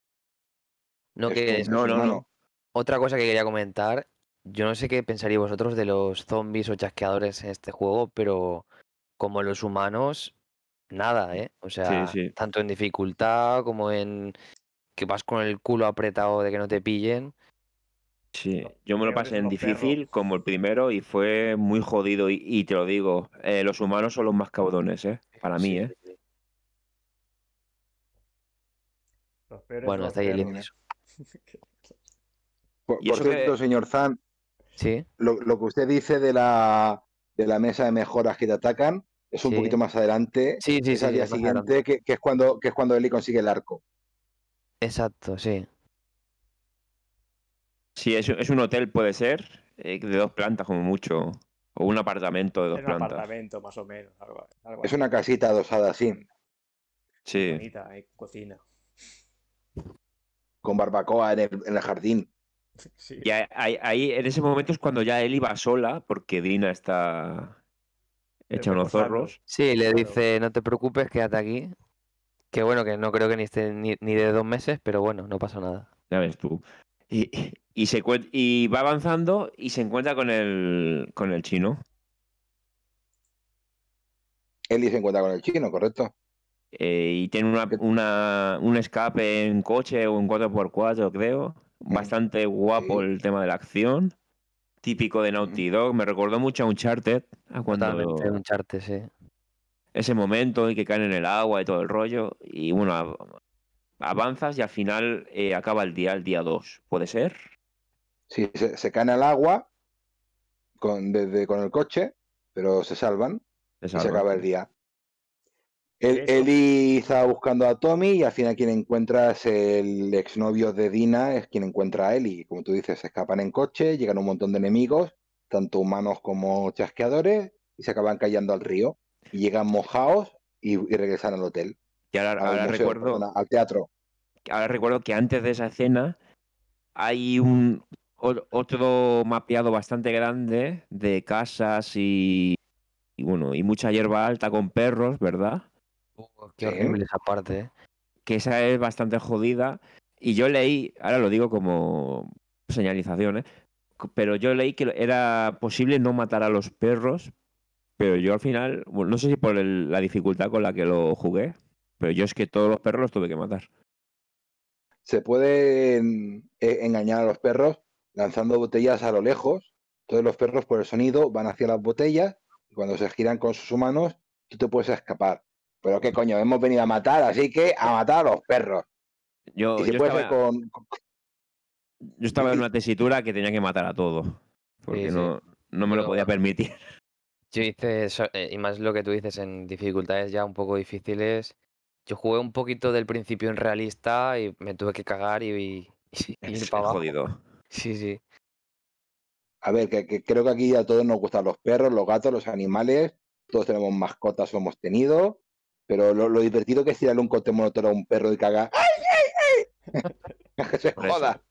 No, que, es, no, no, no. Otra cosa que quería comentar, yo no sé qué pensaríais vosotros de los zombies o chasqueadores en este juego, pero como los humanos, nada, ¿eh? O sea, sí, sí. tanto en dificultad como en que vas con el culo apretado de que no te pillen. Sí, yo me lo pasé en difícil como el primero y fue muy jodido. Y, y te lo digo, eh, los humanos son los más cabrones, ¿eh? Para mí, sí, ¿eh? Sí. Bueno, hasta ahí el inicio. Por, por cierto, que... señor Zand, ¿sí? lo, lo que usted dice de la, de la mesa de mejoras que te atacan es un sí. poquito más adelante. Sí, sí, es sí, al día sí, siguiente, que, que es cuando que es cuando Ellie consigue el arco. Exacto, sí. Sí, es, es un hotel, puede ser, eh, de dos plantas como mucho. O un apartamento de dos plantas. Un apartamento, más o menos. Algo, algo es así. Una casita adosada así. Sí. Bonita, hay cocina. Con barbacoa en el, en el jardín. Sí. Y ahí, ahí, en ese momento es cuando ya Ellie va sola, porque Dina está hecha unos zorros. Sí, le dice, no te preocupes, quédate aquí. Que bueno, que no creo que ni esté ni, ni de dos meses, pero bueno, no pasa nada. Ya ves tú. Y, y, se, y va avanzando y se encuentra con el, con el chino. Ellie se encuentra con el chino, correcto. Eh, y tiene una, una, un escape en coche o en cuatro por cuatro, creo. Bastante guapo el tema de la acción. Típico de Naughty Dog. Me recordó mucho a Uncharted. A cuando... Totalmente, Uncharted, sí. Ese momento y que caen en el agua y todo el rollo. Y bueno, avanzas y al final eh, acaba el día, el día dos. ¿Puede ser? Sí, se, se caen al agua con, desde, con el coche, pero se salvan. Se salvan. Y se acaba el día. El, Ellie está buscando a Tommy y al final quien encuentra es el exnovio de Dina, es quien encuentra a Ellie. Como tú dices, se escapan en coche, llegan un montón de enemigos, tanto humanos como chasqueadores, y se acaban cayendo al río. Y llegan mojados y, y regresan al hotel. Y ahora, al, ahora museo, recuerdo, perdona, al teatro. Ahora recuerdo que antes de esa escena hay un otro mapeado bastante grande de casas y, y bueno, y mucha hierba alta con perros, ¿verdad? Oh, qué horrible esa parte, ¿eh? Que esa es bastante jodida. Y yo leí, ahora lo digo como señalización, ¿eh? Pero yo leí que era posible no matar a los perros. Pero yo al final, bueno, no sé si por el, la dificultad con la que lo jugué, pero yo es que todos los perros los tuve que matar. Se puede engañar a los perros lanzando botellas a lo lejos. Todos los perros por el sonido van hacia las botellas y cuando se giran con sus humanos tú te puedes escapar. Pero qué coño, hemos venido a matar, así que a matar a los perros. Yo, y se yo puede estaba, con... yo estaba en una tesitura que tenía que matar a todos, porque sí, sí. No, no me lo podía permitir. Yo hice eso, y más lo que tú dices, en dificultades ya un poco difíciles. Yo jugué un poquito del principio en realista y me tuve que cagar y, y, y es ir para abajo. Jodido. Sí, sí. A ver, que, que creo que aquí a todos nos gustan los perros, los gatos, los animales. Todos tenemos mascotas o hemos tenido. Pero lo, lo divertido que es tirarle un corte monotero a un perro y cagar. ¡Ay, ay, ay! ¡Que se joda!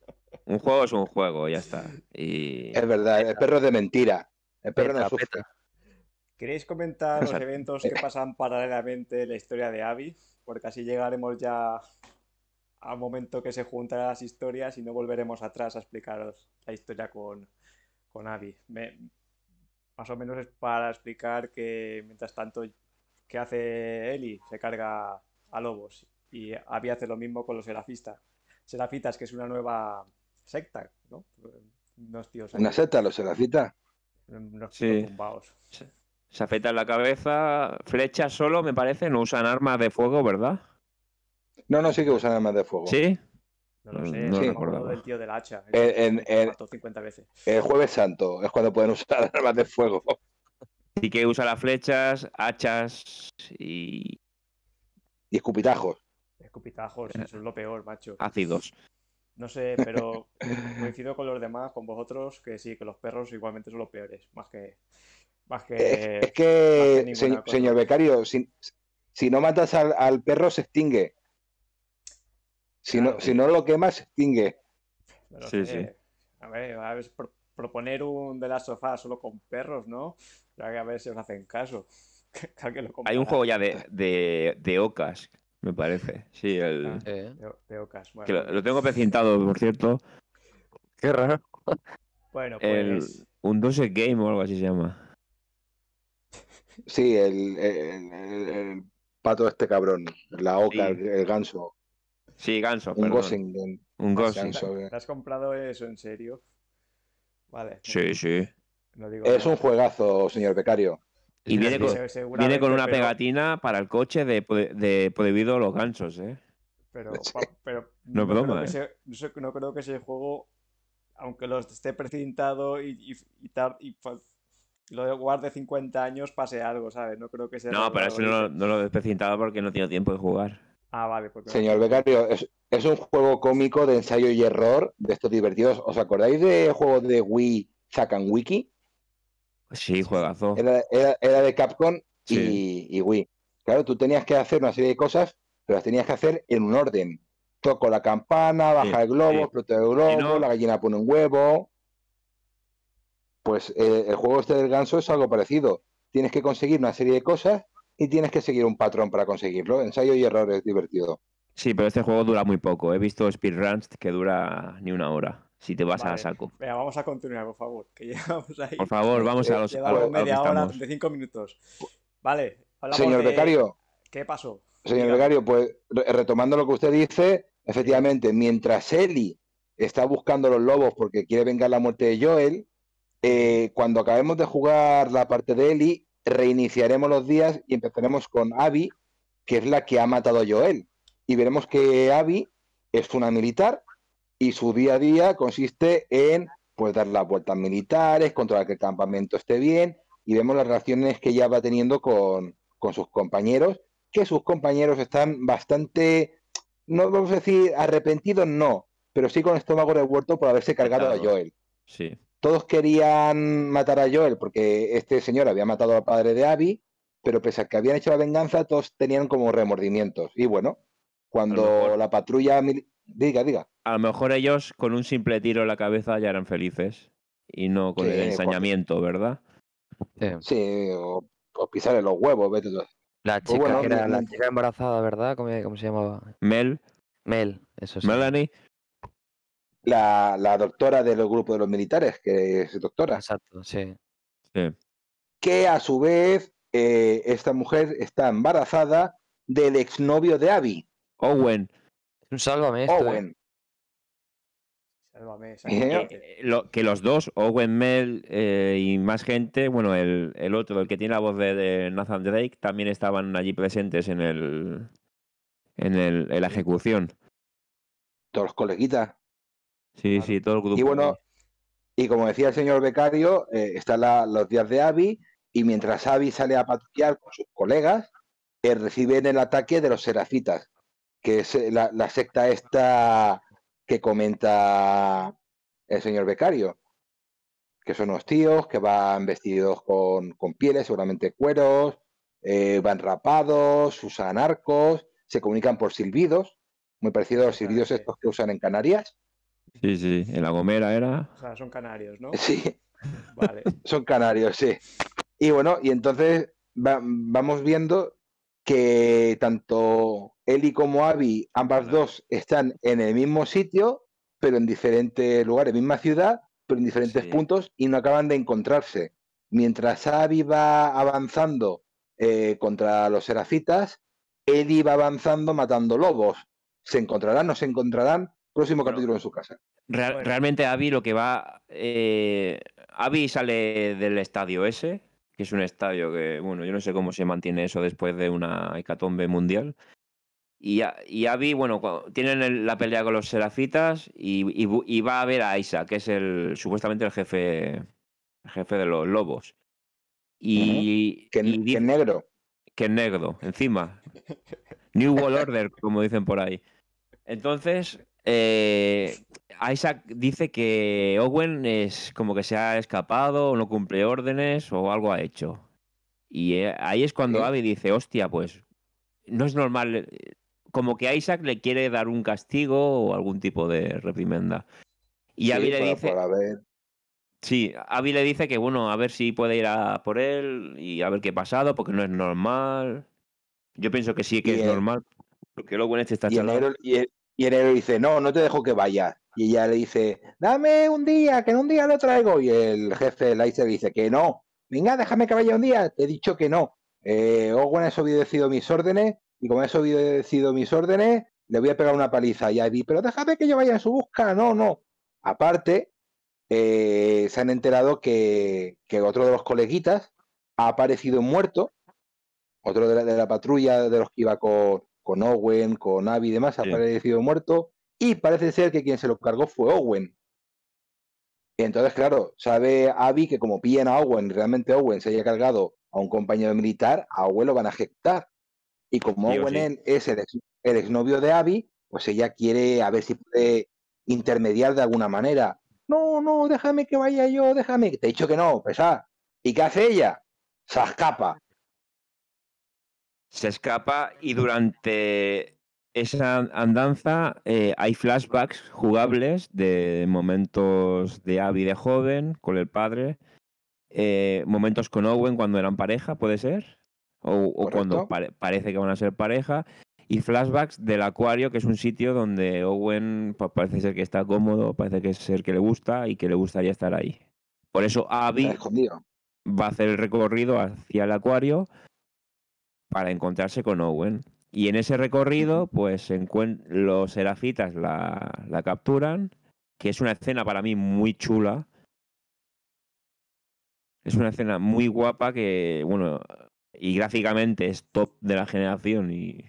Un juego es un juego, ya está. Y... Es verdad, el perro es de mentira. El perro peta, no sufre. Peta. ¿Queréis comentar los eventos que pasan paralelamente en la historia de Abby? Porque así llegaremos ya a un momento que se juntan las historias y no volveremos atrás a explicaros la historia con, con Abby. Me, más o menos es para explicar que mientras tanto, ¿qué hace Ellie? Se carga a lobos y Abby hace lo mismo con los serafistas. Serafitas, que es una nueva secta, ¿no? Unos tíos ahí. ¿Una secta, los serafitas? Unos tíos sí. Tumbados. Sí. Se afecta en la cabeza, flechas solo, me parece, no usan armas de fuego, ¿verdad? No, no, sí que usan armas de fuego. ¿Sí? No lo sé, no sí. Recuerdo del tío del hacha. El, el, el, cincuenta veces. El Jueves Santo es cuando pueden usar armas de fuego. Sí que usa las flechas, hachas y... Y escupitajos. Escupitajos, eso es lo peor, macho. Ácidos. No sé, pero coincido con los demás, con vosotros, que sí, que los perros igualmente son los peores, más que... Más que, eh, es que, más que señor, señor Becario, si, si no matas al, al perro se extingue. Si, claro, no, sí. Si no lo quemas, se extingue. Pero sí, que, sí. A ver, a ver pro, proponer un de las sofás solo con perros, ¿no? Pero a ver si os hacen caso. Lo hay un juego ya de, de, de ocas, me parece. Sí, el... eh. de, de ocas. Bueno. Que lo, lo tengo precintado, por cierto. Qué raro. Bueno, pues... El, un Goose Game o algo así se llama. Sí, el, el, el, el pato este cabrón, la oca, sí. el, el ganso. Sí, ganso, un perdón. Gossing, un Gossing. ¿Te has comprado eso en serio? Vale. Sí, no, sí. No digo es nada. Un juegazo, señor Becario. Y viene con, viene con una pero... pegatina para el coche de, de prohibido los gansos, ¿eh? Pero, pa, pero no, no, broma, creo eh. que ese, no creo que ese juego, aunque los esté precintado y, y, y, tar, y lo de guarde cincuenta años pase algo, ¿sabes? No creo que sea... No, pero eso no, no lo he especificado porque no tengo tiempo de jugar. Ah, vale. Porque... Señor Becario, es, es un juego cómico de ensayo y error de estos divertidos. ¿Os acordáis de juegos de Wii Sacan Wiki? Sí, juegazo. Era, era, era de Capcom sí. y, y Wii. Claro, tú tenías que hacer una serie de cosas, pero las tenías que hacer en un orden. Toco la campana, baja sí, el globo, sí. explota el globo, no... la gallina pone un huevo... Pues eh, el juego este del ganso es algo parecido. Tienes que conseguir una serie de cosas y tienes que seguir un patrón para conseguirlo. Ensayo y error es divertido. Sí, pero este juego dura muy poco. He visto speedruns que dura ni una hora. Si te vas vale. a saco. Venga, vamos a continuar, por favor. Que llegamos ahí. Por favor, vamos eh, a los... Llevamos media hora, treinta y cinco minutos. Vale. Señor de... Becario. ¿Qué pasó? Señor Diga. Becario, pues retomando lo que usted dice, efectivamente, mientras Ellie está buscando los lobos porque quiere vengar la muerte de Joel... Eh, cuando acabemos de jugar la parte de Ellie, reiniciaremos los días y empezaremos con Abby, que es la que ha matado a Joel. Y veremos que Abby es una militar y su día a día consiste en pues dar las vueltas militares, controlar que el campamento esté bien, y vemos las relaciones que ella va teniendo con, con sus compañeros, que sus compañeros están bastante, no vamos a decir arrepentidos, no, pero sí con el estómago revuelto por haberse cargado claro. a Joel. Sí. Todos querían matar a Joel porque este señor había matado al padre de Abby, pero pese a que habían hecho la venganza, todos tenían como remordimientos. Y bueno, cuando mejor, la patrulla... Diga, diga. A lo mejor ellos con un simple tiro en la cabeza ya eran felices y no con sí, el ensañamiento, con... ¿verdad? Sí, sí o, o pisarle los huevos. Vete. La chica, bueno, que era, la chica embarazada, ¿verdad? ¿Cómo, cómo se llamaba? Mel. Mel, eso sí. Melanie. La, la doctora del grupo de los militares, que es doctora. Exacto, sí. sí. Que a su vez, eh, esta mujer está embarazada del exnovio de Abby. Owen. Un sálvame esto. Owen. Eh. Sálvame. sálvame. Eh, lo, que los dos, Owen, Mel eh, y más gente, bueno, el, el otro, el que tiene la voz de, de Nathan Drake, también estaban allí presentes en el en, el, en la ejecución. Todos los coleguitas. Sí, claro. sí, todo el grupo. Y bueno, y como decía el señor Becario, eh, están la, los días de Abby, y mientras Abby sale a patrullar con sus colegas, eh, reciben el ataque de los serafitas, que es la, la secta esta que comenta el señor Becario, que son unos tíos que van vestidos con, con pieles, seguramente cueros, eh, van rapados, usan arcos, se comunican por silbidos, muy parecido a los silbidos sí. estos que usan en Canarias. Sí, sí, en La Gomera era... O sea, son canarios, ¿no? Sí, vale. son canarios, sí. Y bueno, y entonces va, vamos viendo que tanto Ellie como Abby, ambas claro. dos, están en el mismo sitio, pero en diferentes lugares, misma ciudad, pero en diferentes sí. puntos, y no acaban de encontrarse. Mientras Abby va avanzando eh, contra los serafitas, Ellie va avanzando matando lobos. ¿Se encontrarán? ¿No se encontrarán? Próximo capítulo bueno, en su casa. Real, bueno. Realmente Abby lo que va... Eh, Abby sale del estadio ese, que es un estadio que, bueno, yo no sé cómo se mantiene eso después de una hecatombe mundial. Y, y Abby, bueno, tienen el, la pelea con los serafitas y, y, y va a ver a Isaac, que es el supuestamente el jefe el jefe de los lobos. Y, ¿Qué, y qué negro. Que negro, encima. New World Order, como dicen por ahí. Entonces... Eh, Isaac dice que Owen es como que se ha escapado o no cumple órdenes o algo ha hecho. Y eh, ahí es cuando ¿Eh? Abby dice, hostia, pues no es normal. Como que Isaac le quiere dar un castigo o algún tipo de reprimenda. Y sí, Abby le dice... Para ver. Sí, Abby le dice que bueno, a ver si puede ir a por él y a ver qué ha pasado porque no es normal. Yo pienso que sí que es el... normal porque Owen este está charlando. Y él dice, no, no te dejo que vayas. Y ella le dice, dame un día, que en un día lo traigo. Y el jefe, el Isaac, dice que no. Venga, déjame que vaya un día. Te he dicho que no. Eh, Owen has obedecido mis órdenes. Y como has obedecido mis órdenes, le voy a pegar una paliza. Y Abby, pero déjame que yo vaya en su busca. No, no. Aparte, eh, se han enterado que, que otro de los coleguitas ha aparecido muerto. Otro de la, de la patrulla de los que iba con... con Owen, con Abby y demás, ha sí. aparecido muerto, y parece ser que quien se lo cargó fue Owen. Entonces, claro, sabe Abby que como pillan a Owen, realmente Owen se haya cargado a un compañero militar, a Owen lo van a ejecutar. Y como Digo, Owen sí. es el, ex, el exnovio de Abby, pues ella quiere a ver si puede intermediar de alguna manera. No, no, déjame que vaya yo, déjame, te he dicho que no, pesá. ¿Y qué hace ella? Se escapa. Se escapa y durante esa andanza eh, hay flashbacks jugables de momentos de Abby de joven con el padre, eh, momentos con Owen cuando eran pareja, ¿puede ser? O, o cuando pare- parece que van a ser pareja. Y flashbacks del acuario, que es un sitio donde Owen pues, parece ser que está cómodo, parece que es el que le gusta y que le gustaría estar ahí. Por eso Abby va a hacer el recorrido hacia el acuario para encontrarse con Owen. Y en ese recorrido, pues encuent- los serafitas la, la capturan, que es una escena para mí muy chula. Es una escena muy guapa que, bueno, y gráficamente es top de la generación y...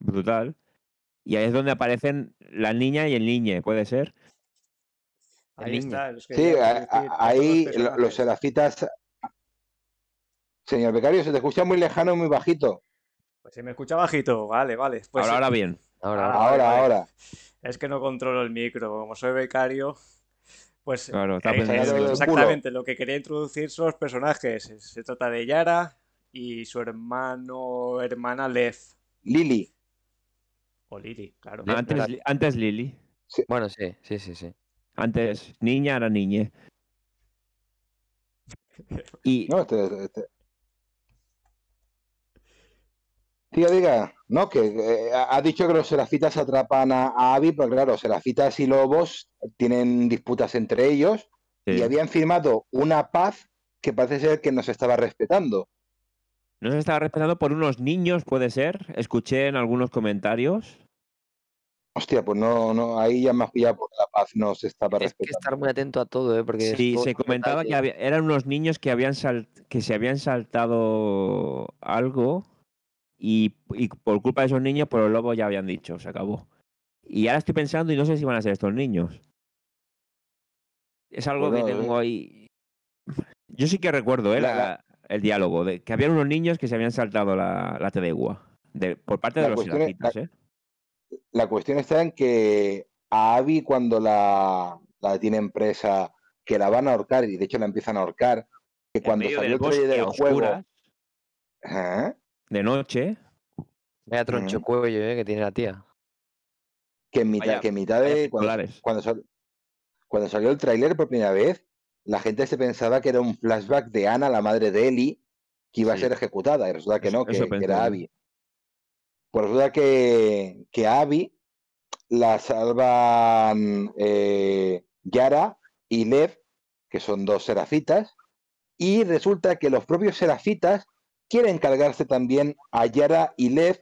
brutal. Y ahí es donde aparecen la niña y el niñe, ¿puede ser? El ahí niño. Está. Los que sí, a, a, ahí los, los serafitas... Señor Becario, se te escucha muy lejano y muy bajito. Pues se me escucha bajito, vale, vale. Pues ahora, sí. ahora bien. Ahora, ahora, ahora, vale. ahora. Es que no controlo el micro, como soy becario... Pues claro, está es, exactamente culo. Lo que quería introducir son los personajes. Se trata de Yara y su hermano, hermana Lev. Lily. O Lily, claro. No, antes, li, antes Lily. Sí. Bueno, sí, sí, sí, sí. Antes niña, ahora niñe. Y... No, este, este... Tío, diga, no, que eh, ha dicho que los serafitas atrapan a, a Abby, pero claro, serafitas y lobos tienen disputas entre ellos sí. Y habían firmado una paz que parece ser que no se estaba respetando. No se estaba respetando por unos niños, puede ser. Escuché en algunos comentarios. Hostia, pues no, no, ahí ya me has pillado porque la paz no se estaba es respetando. Hay que estar muy atento a todo, ¿eh? Porque sí, se comentaba que había, eran unos niños que, habían sal, que se habían saltado algo. Y, y por culpa de esos niños, por los lobos ya habían dicho, se acabó. Y ahora estoy pensando y no sé si van a ser estos niños. Es algo bueno, que tengo ahí... Yo sí que recuerdo ¿eh? la, la, el diálogo, de que había unos niños que se habían saltado la, la tregua de, por parte de los serafitas. La, ¿eh? La cuestión está en que a Abby, cuando la, la tienen presa, que la van a ahorcar, y de hecho la empiezan a ahorcar, que en cuando salió el trailer del juego... ¿Eh? De noche. Vaya troncho uh-huh. cuello eh, que tiene la tía. Que en mitad, vaya, que en mitad de... Cuando, cuando, sal, cuando salió el tráiler por primera vez, la gente se pensaba que era un flashback de Ana, la madre de Ellie, que iba sí. a ser ejecutada. Y resulta que eso, no, que, que era Abby. Pues resulta que, que a Abby la salvan eh, Yara y Lev, que son dos serafitas, y resulta que los propios serafitas quieren cargarse también a Yara y Lev,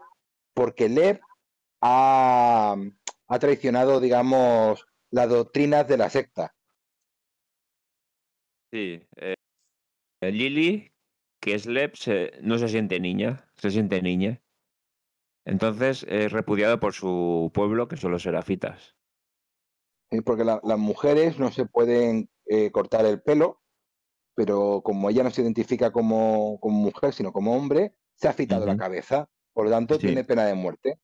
porque Lev ha, ha traicionado, digamos, las doctrinas de la secta. Sí. Eh, Lily, que es Lev, se, no se siente niña, se siente niña. Entonces es repudiado por su pueblo, que son los serafitas. Sí, porque la, las mujeres no se pueden eh, cortar el pelo. Pero como ella no se identifica como, como mujer, sino como hombre, se ha afeitado uh-huh. la cabeza. Por lo tanto, sí. tiene pena de muerte.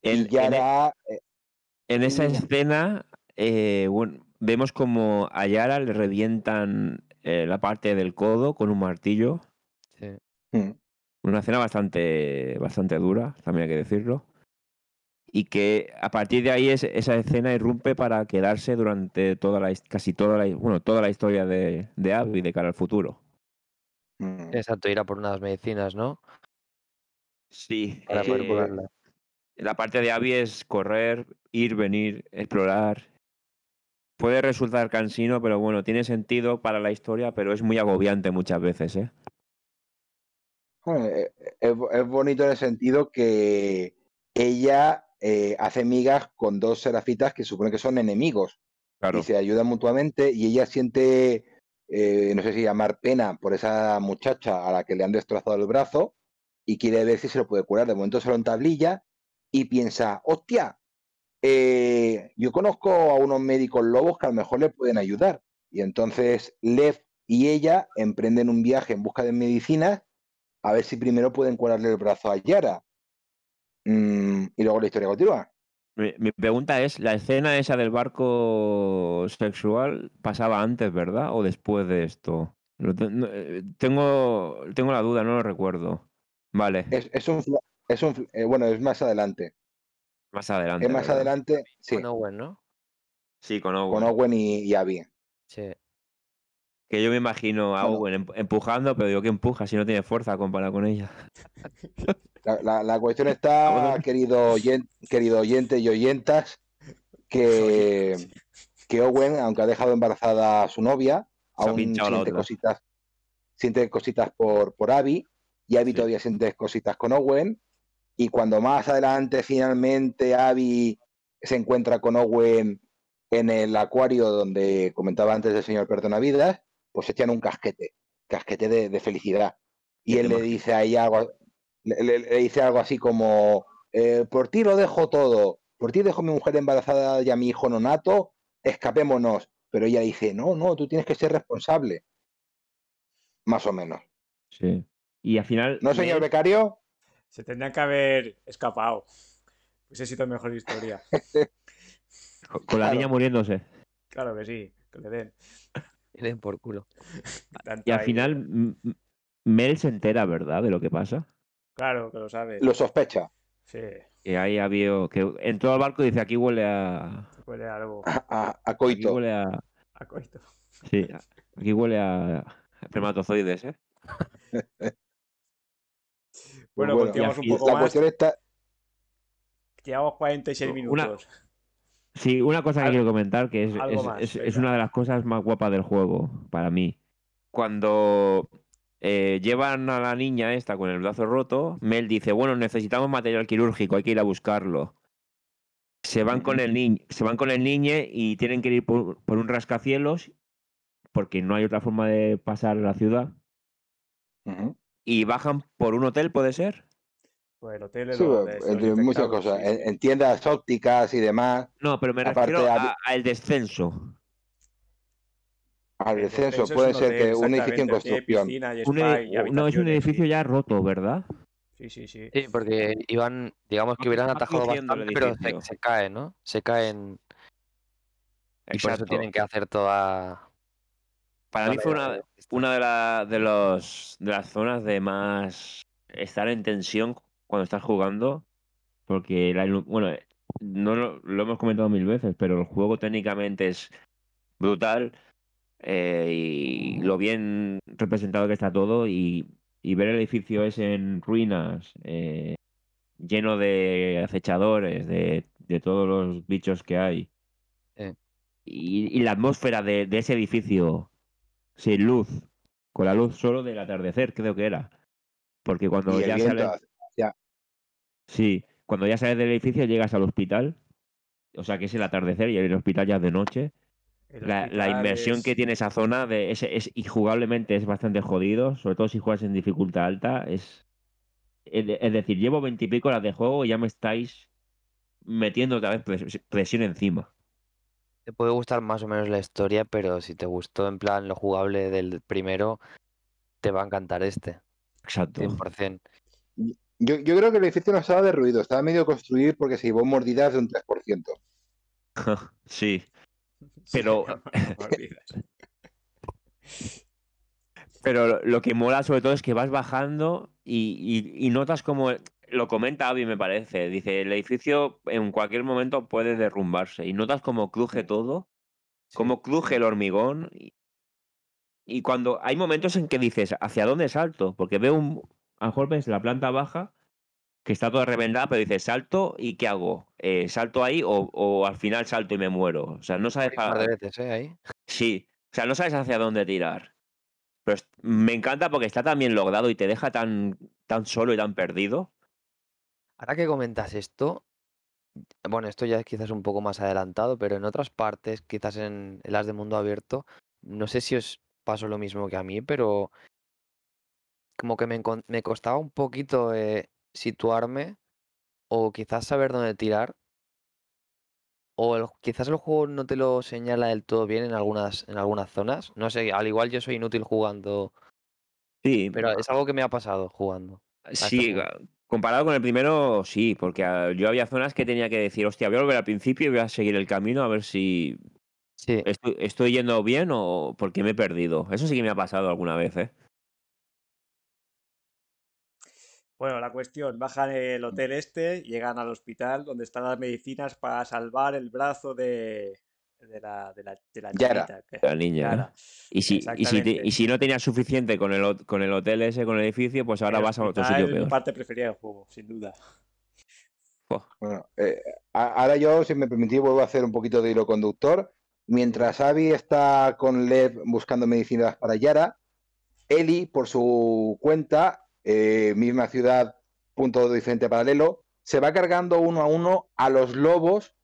El, Yara, en, el, en esa niña. escena, eh, bueno, vemos como a Yara le revientan eh, la parte del codo con un martillo. Sí. Mm. Una escena bastante, bastante dura, también hay que decirlo. Y que a partir de ahí es, esa escena irrumpe para quedarse durante toda la casi toda la bueno toda la historia de, de Abby de cara al futuro. Exacto, ir a por unas medicinas, ¿no? Sí. Para poder curarla. Eh, la parte de Abby es correr, ir, venir, explorar. Puede resultar cansino, pero bueno, tiene sentido para la historia, pero es muy agobiante muchas veces, ¿eh? Es, es bonito en el sentido que ella... Eh, hace migas con dos serafitas que supone que son enemigos claro. y se ayudan mutuamente y ella siente, eh, no sé si llamar pena por esa muchacha a la que le han destrozado el brazo y quiere ver si se lo puede curar. De momento se lo entablilla y piensa, hostia, eh, yo conozco a unos médicos lobos que a lo mejor le pueden ayudar. Y entonces Lev y ella emprenden un viaje en busca de medicinas a ver si primero pueden curarle el brazo a Yara. Y luego la historia continúa. Mi, mi pregunta es, ¿la escena esa del barco sexual pasaba antes, verdad? ¿O después de esto? Tengo, tengo la duda, no lo recuerdo. Vale. Es, es un, es un eh, bueno, es más adelante. Más adelante. Es más ¿verdad? adelante, sí. Con Owen, ¿no? Sí, con Owen. Con Owen y, y Abby. Sí. Que yo me imagino a Owen empujando, pero digo, ¿qué empuja si no tiene fuerza comparado con ella? La, la, la cuestión está, querido, oyen, querido oyente y oyentas, que, que Owen, aunque ha dejado embarazada a su novia, se aún siente cositas, siente cositas por, por Abby, y Abby sí. todavía siente cositas con Owen, y cuando más adelante finalmente Abby se encuentra con Owen en el acuario donde comentaba antes el señor Perdonavidas, pues echan un casquete, casquete de, de felicidad. Y él le dice ahí algo, le, le, le dice algo así como, eh, por ti lo dejo todo, por ti dejo a mi mujer embarazada y a mi hijo nonato, escapémonos. Pero ella dice, no, no, tú tienes que ser responsable. Más o menos. Sí. Y al final... ¿No, señor me... Becario? Se tendría que haber escapado. Hubiese sido mejor historia. Con la claro. niña muriéndose. Claro que sí, que le den. Le den por culo. Y al final, Mel se entera, ¿verdad? De lo que pasa. Claro, que lo sabe. Lo sospecha. Sí. Y ahí había... que entró al barco y dice, aquí huele a... Huele a algo. A, a, a coito. Aquí huele a... A coito. Sí, aquí huele a espermatozoides, ¿eh? Bueno, bueno, continuamos un poco la más. La cuestión está... Llevamos cuarenta y seis minutos. Una... Sí, una cosa que quiero comentar, que es, es, más, es, es una de las cosas más guapas del juego, para mí. Cuando eh, llevan a la niña esta con el brazo roto, Mel dice, bueno, necesitamos material quirúrgico, hay que ir a buscarlo. Se van con el niño, se van con el niño y tienen que ir por, por un rascacielos, porque no hay otra forma de pasar la ciudad. Uh-huh. Y bajan por un hotel, ¿puede ser? Pues el hotel, sí, entre muchas cosas, sí. en, en tiendas ópticas y demás. No, pero me aparte refiero a, a, al descenso. Al descenso, descenso puede ser hotel, que un edificio en construcción. Un ed... No, es un edificio y... ya roto, ¿verdad? Sí, sí, sí. Sí, porque iban, digamos que hubieran atajado bastante, pero se, se cae, ¿no? Se caen. Exacto. Y por eso tienen que hacer toda... Para toda mí fue una, una de, la, de, los, de las zonas de más estar en tensión cuando estás jugando, porque la ilu... bueno, no lo, lo hemos comentado mil veces, pero el juego técnicamente es brutal, eh, y lo bien representado que está todo, y, y ver el edificio es en ruinas, eh, lleno de acechadores, de, de todos los bichos que hay, eh. y, y la atmósfera de, de ese edificio sin luz, con la luz solo del atardecer, creo que era, porque cuando ya sale... Ya. Sí, cuando ya sales del edificio llegas al hospital, o sea que es el atardecer y el hospital ya es de noche. La, la inmersión es... que tiene esa zona de, es, es, y jugablemente es bastante jodido, sobre todo si juegas en dificultad alta. Es, es, es decir, llevo veintipico horas de juego y ya me estáis metiendo otra vez pres, presión encima. Te puede gustar más o menos la historia, pero si te gustó en plan lo jugable del primero, te va a encantar este. Exacto. cien por ciento. Yo, yo creo que el edificio no estaba derruido, estaba medio construido porque se llevó mordidas de un tres por ciento. Sí, pero... pero lo, lo que mola sobre todo es que vas bajando y, y, y notas como... Lo comenta Abby, me parece, dice, el edificio en cualquier momento puede derrumbarse y notas como cruje todo, como cruje el hormigón y, y cuando hay momentos en que dices, ¿hacia dónde salto? Porque veo un... A lo mejor ves la planta baja, que está toda reventada, pero dices, ¿salto y qué hago? Eh, ¿Salto ahí o, o al final salto y me muero? O sea, no sabes... Para... De veces, ¿eh? Ahí. Sí, o sea, no sabes hacia dónde tirar. Pero me encanta porque está tan bien logrado y te deja tan, tan solo y tan perdido. Ahora que comentas esto, bueno, esto ya es quizás un poco más adelantado, pero en otras partes, quizás en las de mundo abierto, no sé si os pasó lo mismo que a mí, pero... Como que me, me costaba un poquito eh, situarme o quizás saber dónde tirar o el, quizás el juego no te lo señala del todo bien en algunas, en algunas zonas. No sé, al igual yo soy inútil jugando. Sí, pero es algo que me ha pasado jugando. Sí, comparado con el primero, sí, porque yo había zonas que tenía que decir, hostia, voy a volver al principio y voy a seguir el camino a ver si, Sí. ¿Estoy, estoy yendo bien o por qué me he perdido? Eso sí que me ha pasado alguna vez, ¿eh? Bueno, la cuestión, bajan el hotel este, llegan al hospital donde están las medicinas para salvar el brazo de, de la, de la, de la Yara. chavita, que- La niña, ¿eh? Yara. Y si, y si, te- Exactamente. y si no tenías suficiente con el, ho- con el hotel ese, con el edificio, pues ahora El vas a otro sitio hospital, peor. parte preferida del juego, sin duda. Buah. Bueno, eh, a- ahora yo, si me permitís, vuelvo a hacer un poquito de hilo conductor. Mientras Abby está con Lev buscando medicinas para Yara, Ellie, por su cuenta, eh, misma ciudad, punto diferente paralelo, se va cargando uno a uno a los lobos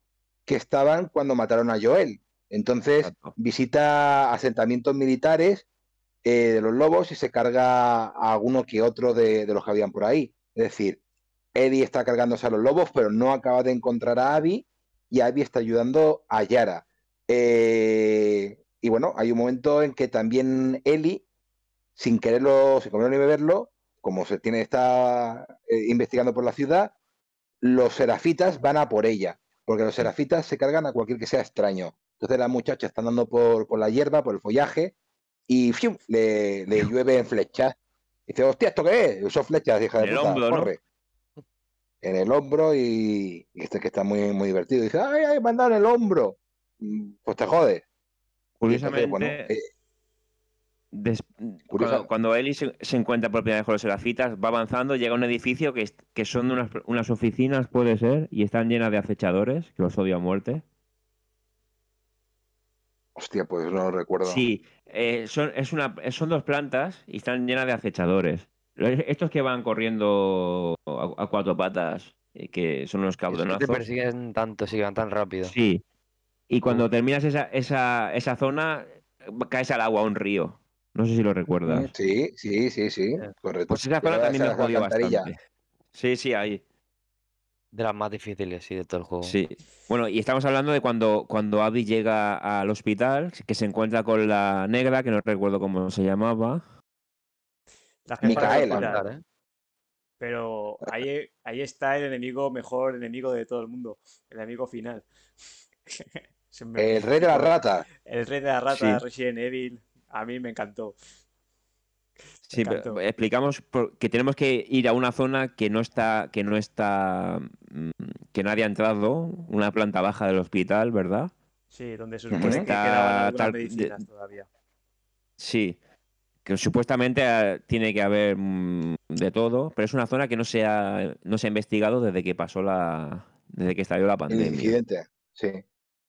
que estaban cuando mataron a Joel. Entonces Exacto. visita asentamientos militares eh, de los lobos y se carga a alguno que otro de, de los que habían por ahí. Es decir, Eddie está cargándose a los lobos, pero no acaba de encontrar a Abby y Abby está ayudando a Yara. Eh, y bueno, hay un momento en que también Ellie, sin quererlo, sin comerlo ni beberlo, como se tiene está eh, investigando por la ciudad, los serafitas van a por ella, porque los serafitas se cargan a cualquier que sea extraño. Entonces la muchacha está andando por, por la hierba, por el follaje, y ¡fium! le, le llueven flechas. Y dice, hostia, ¿esto qué es? Usó flechas, hija En de el puta, hombro, ¿no? corre. En el hombro y, y este que está muy, muy divertido. Dice, ay, ay, me han dado en el hombro. Mm, Pues te jodes. Y entonces, bueno, Curiosamente, eh, des- curiosa. cuando, cuando Ellie se, se encuentra por primera vez con los serafitas, va avanzando, llega a un edificio que, es- que son unas, unas oficinas, puede ser, y están llenas de acechadores, que los odio a muerte. Hostia, pues no lo recuerdo. Sí, eh, son, es una, son dos plantas y están llenas de acechadores. Lo- Estos que van corriendo a, a cuatro patas, eh, que son unos Eso no te cabronazos. persiguen tanto si van tan rápido. Sí. Y Uh, cuando terminas esa, esa, esa zona, eh, caes al agua, a un río. No sé si lo Mm, recuerdas. Sí, sí, sí, sí, eh, correcto. Pues esa zona Llegabas también a me las jodió alcantarillas. bastante. Sí, sí, ahí. De las más difíciles, sí, de todo el juego. Sí. Bueno, y estamos hablando de cuando, cuando Abby llega al hospital, que se encuentra con la negra, que no recuerdo cómo se llamaba. La jefa del Te puedo Micaela. hospital. contar, ¿eh? Pero ahí, ahí está el enemigo, mejor enemigo de todo el mundo, el enemigo final. Se me- El rey de las tipo, ratas. el rey de la rata, Sí. Resident Evil, a mí me encantó, me Sí, pero encantó. explicamos por- que tenemos que ir a una zona que no está, que no está, mm, que nadie ha entrado, una planta baja del hospital, ¿verdad? Sí, donde se Que supone Ujú. que quedaban está algunas tar- de- medicinas todavía. sí, que supuestamente ah, tiene que haber mm, de todo, pero es una zona que no se ha, no se ha investigado desde que pasó la, desde que estalló la El pandemia. incidente, sí. Eh,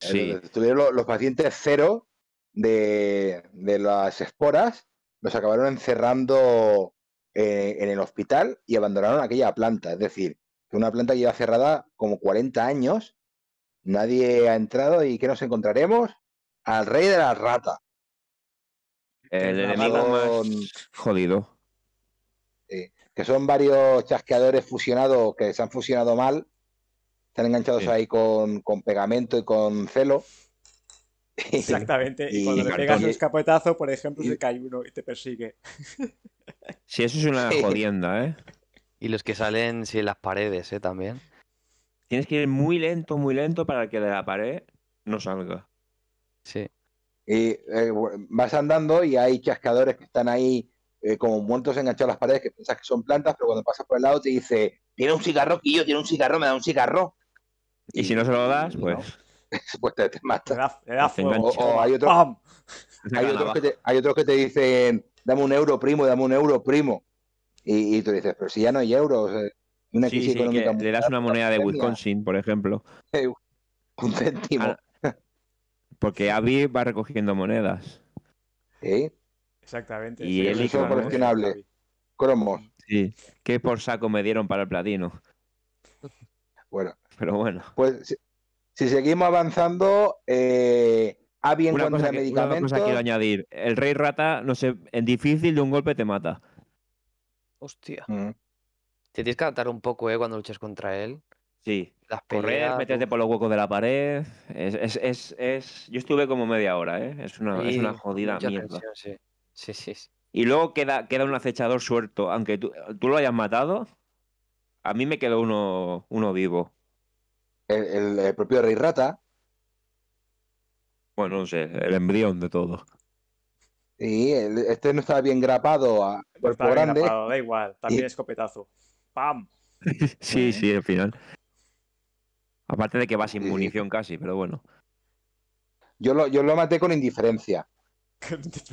Sí, Donde estuvieron lo- los pacientes cero de, de las esporas, los acabaron encerrando eh, en el hospital y abandonaron aquella planta. Es decir, que una planta que lleva cerrada como cuarenta años, nadie ha entrado y ¿qué nos encontraremos? Al rey de las ratas. el Una Que enemigo rata. son, más jodido. eh, que son varios chasqueadores fusionados que se han fusionado mal, están enganchados Sí. ahí con, con pegamento y con celo. Exactamente, y cuando Y le pegas un cartón. escopetazo, por ejemplo, Y- se y- cae uno y te persigue. Sí, eso es una sí. jodienda, ¿eh? Y los que salen, sí, en las paredes, ¿eh? También. Tienes que ir muy lento, muy lento para que de la pared no salga. Sí. Y eh, bu- vas andando y hay chascadores que están ahí eh, como muertos enganchados a las paredes que piensas que son plantas, pero cuando pasas por el lado te dice, tiene un cigarro, yo tiene un cigarro, me da un cigarro. Y si no se lo das, Y, y no, pues pues te, te Le mata. da, le da pues te fuego, O, engancha, o toma, hay otros, ¡pam! te saca hay la otros que navaja. te, hay otros que te dicen, dame un euro, primo, dame un euro, primo. Y, y tú dices, pero si ya no hay euros, eh, una Sí, crisis sí, económica que le das mundial, una una moneda de pandemia, Wisconsin, por ejemplo, un a- céntimo. porque Abby va recogiendo monedas ¿Eh? Exactamente, y sí, Ellie, Esos son recogió claro, monedas, coleccionables, Abby. cromos. sí, que por saco me dieron para el platino. Bueno, Pero bueno, pues si, si seguimos avanzando, eh, Abby una cosa encuentra que, una cosa quiero medicamentos. añadir, el rey rata, no sé, en difícil de un golpe te mata. Hostia. Mm. Te tienes que adaptar un poco, ¿eh? Cuando luchas contra él. Sí, Las correr, peleas, meterte uf. por los huecos de la pared, es, es, es, es- yo estuve como media hora, ¿eh? Es una, es una Sí, jodida mucha mierda. tensión, sí. Sí, sí, sí. Y luego queda, queda un acechador suelto, aunque tú, tú lo hayas matado, a mí me quedó uno, uno vivo. El, el- el propio Rey Rata, Bueno, no sé, el embrión de todo. Sí, este no estaba bien grapado a cuerpo no grande. Grapado, da igual, también y... escopetazo. ¡Pam! Sí, sí, al final. Aparte de que va sin sí. munición casi, pero bueno. Yo lo, yo lo maté con indiferencia.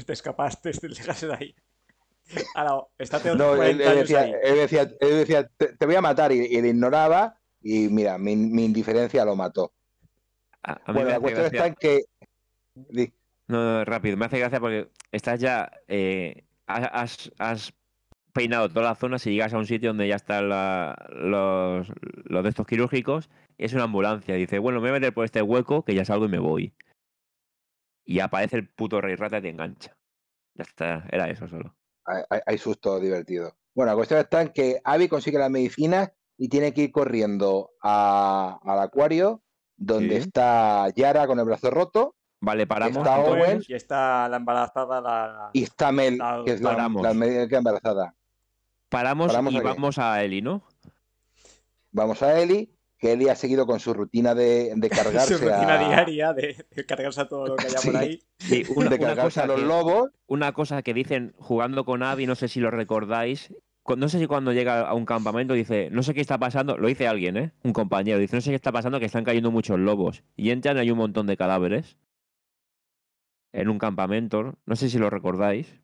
Te escapaste, te dejaste de ahí. Ahora, estate no, él, él, decía, ahí. él decía, él decía, te, te voy a matar y, y le ignoraba y mira, mi, mi indiferencia lo mató. A, a bueno, la cuestión gracia. está en que... No, no, rápido, me hace gracia porque estás ya... Eh, has, has peinado todas las zonas y llegas a un sitio donde ya están la, los, los de estos quirúrgicos y es una ambulancia. Dice, bueno, me voy a meter por este hueco que ya salgo y me voy. Y aparece el puto rey rata y te engancha. Ya está, era eso solo. Hay, hay susto divertido. Bueno, la cuestión está en que Abby consigue las medicinas y tiene que ir corriendo a, al acuario, donde ¿Sí? está Yara con el brazo roto. Vale, paramos. Está Owen. Y está la embarazada. La, y está Mel, la, que es la, la, la embarazada. Paramos, paramos y aquí. Vamos a Ellie, ¿no? Vamos a Ellie, que Ellie ha seguido con su rutina de, de cargarse su rutina a... diaria, de, de cargarse a todo lo que haya sí, por ahí. Sí, una, de cargarse una cosa a los que, lobos. Una cosa que dicen jugando con Abby, no sé si lo recordáis, no sé si cuando llega a un campamento dice, no sé qué está pasando, lo dice alguien, ¿eh? Un compañero, dice, no sé qué está pasando, que están cayendo muchos lobos. Y entran y hay un montón de cadáveres en un campamento, no sé si lo recordáis.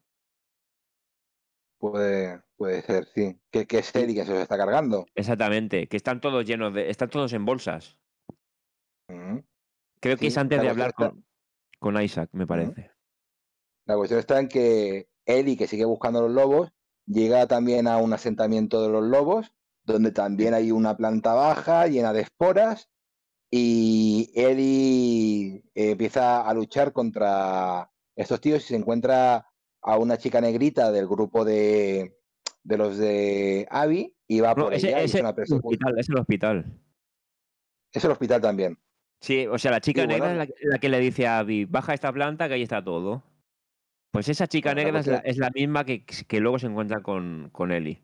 Puede, puede ser, sí. Que, que es Ellie que se los está cargando. Exactamente, que están todos llenos de... Están todos en bolsas. Mm. Creo sí, que es antes de hablar está... con, con Isaac, me parece. Mm. La cuestión está en que Ellie, que sigue buscando a los lobos, llega también a un asentamiento de los lobos, donde también hay una planta baja llena de esporas, y Ellie empieza a luchar contra estos tíos y se encuentra... a una chica negrita del grupo de, de los de Abby y va no, por ese, ella y ese es, una el hospital, es el hospital. Es el hospital también. Sí, o sea, la chica y negra bueno, es la, la que le dice a Abby, baja esta planta que ahí está todo. Pues esa chica negra es la, es la misma que, que luego se encuentra con, con Ellie.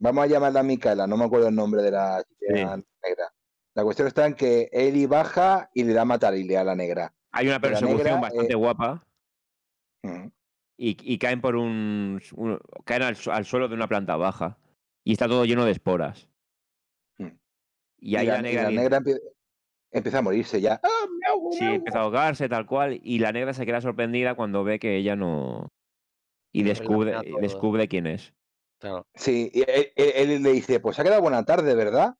Vamos a llamarla Micaela, no me acuerdo el nombre de la chica sí. negra. La cuestión está en que Ellie baja y le da a matar y le da a la negra. Hay una persecución negra, bastante eh, guapa. Y, y caen por un, un caen al, al suelo de una planta baja y está todo lleno de esporas y ahí y la, la negra, y la negra empie... empieza a morirse ya ¡Ah, me ahogo, me sí, ahogo! Empieza a ahogarse tal cual y la negra se queda sorprendida cuando ve que ella no y descubre, descubre quién es claro. Sí, y él, él, él le dice pues ha quedado buena tarde, ¿verdad?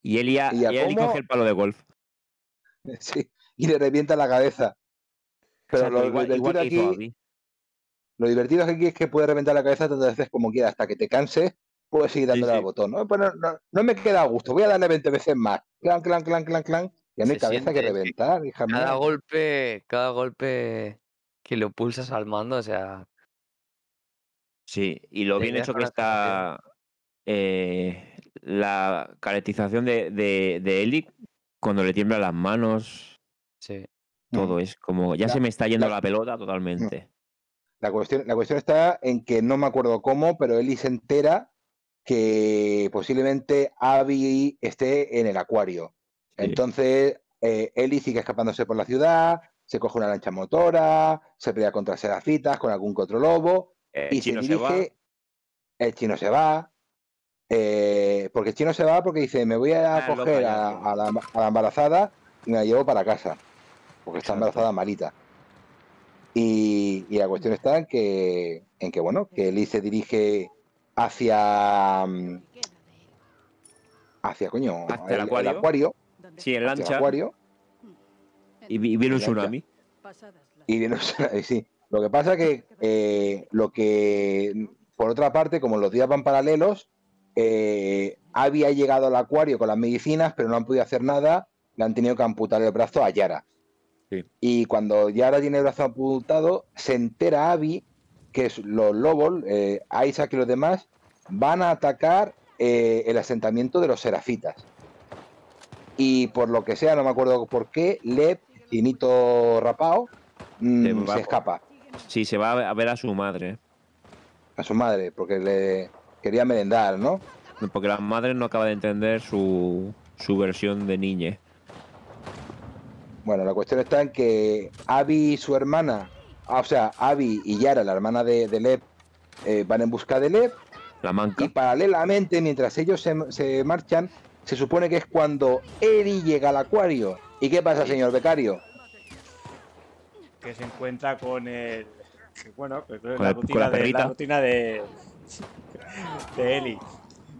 y él, ya, y ya y él coge el palo de golf sí, y le revienta la cabeza. Pero Exacto, lo, igual, divertido igual aquí, lo divertido aquí es que puedes reventar la cabeza tantas veces como quieras, hasta que te canses, puedes seguir dándole sí, sí. al botón. No, pues no, no, no me queda a gusto, voy a darle veinte veces más. Clan, clan, clan, clan, clan. Y a mi cabeza que reventar, que hija mía. Cada golpe, cada golpe que lo pulsas al mando, o sea. Sí, y lo bien hecho que está eh, la caracterización de, de, de Ellie cuando le tiemblan las manos. Sí. Todo es como, ya la, se me está yendo la, la pelota totalmente. La cuestión, la cuestión está en que no me acuerdo cómo, pero Ellie se entera que posiblemente Abby esté en el acuario. Sí. Entonces, eh, Ellie sigue escapándose por la ciudad, se coge una lancha motora, se pelea contra Serafitas, con algún que otro lobo, el y chino se dirige, se va. el chino se va, eh, porque el chino se va porque dice, me voy a ah, coger a, a, la, a la embarazada y me la llevo para casa. Porque está embarazada Marita. Y, y la cuestión está en que, en que, bueno, que Ellie se dirige hacia... Hacia, coño, hacia el, el, acuario. el acuario. Sí, en lancha. El acuario. Y, y viene un tsunami. Y viene un tsunami, sí. Lo que pasa que, eh, lo que, por otra parte, como los días van paralelos, eh, había llegado al acuario con las medicinas, pero no han podido hacer nada, le han tenido que amputar el brazo a Yara. Sí. Y cuando Yara tiene el brazo apuntado, se entera Abby que los lobos, eh, Isaac y los demás, van a atacar eh, el asentamiento de los serafitas. Y por lo que sea, no me acuerdo por qué, Lev, chinito rapao, mmm, se escapa. Sí, se va a ver a su madre. A su madre, porque le quería merendar, ¿no? Porque la madre no acaba de entender su, su versión de niñe. Bueno, la cuestión está en que Abby y su hermana, ah, o sea, Abby y Yara, la hermana de, de Lev, eh, van en busca de Lev. La manca. Y paralelamente, mientras ellos se, se marchan, se supone que es cuando Ellie llega al acuario. ¿Y qué pasa, señor becario? Que se encuentra con el... Bueno, pues, con la, el, rutina con la, de, la rutina de... de Ellie.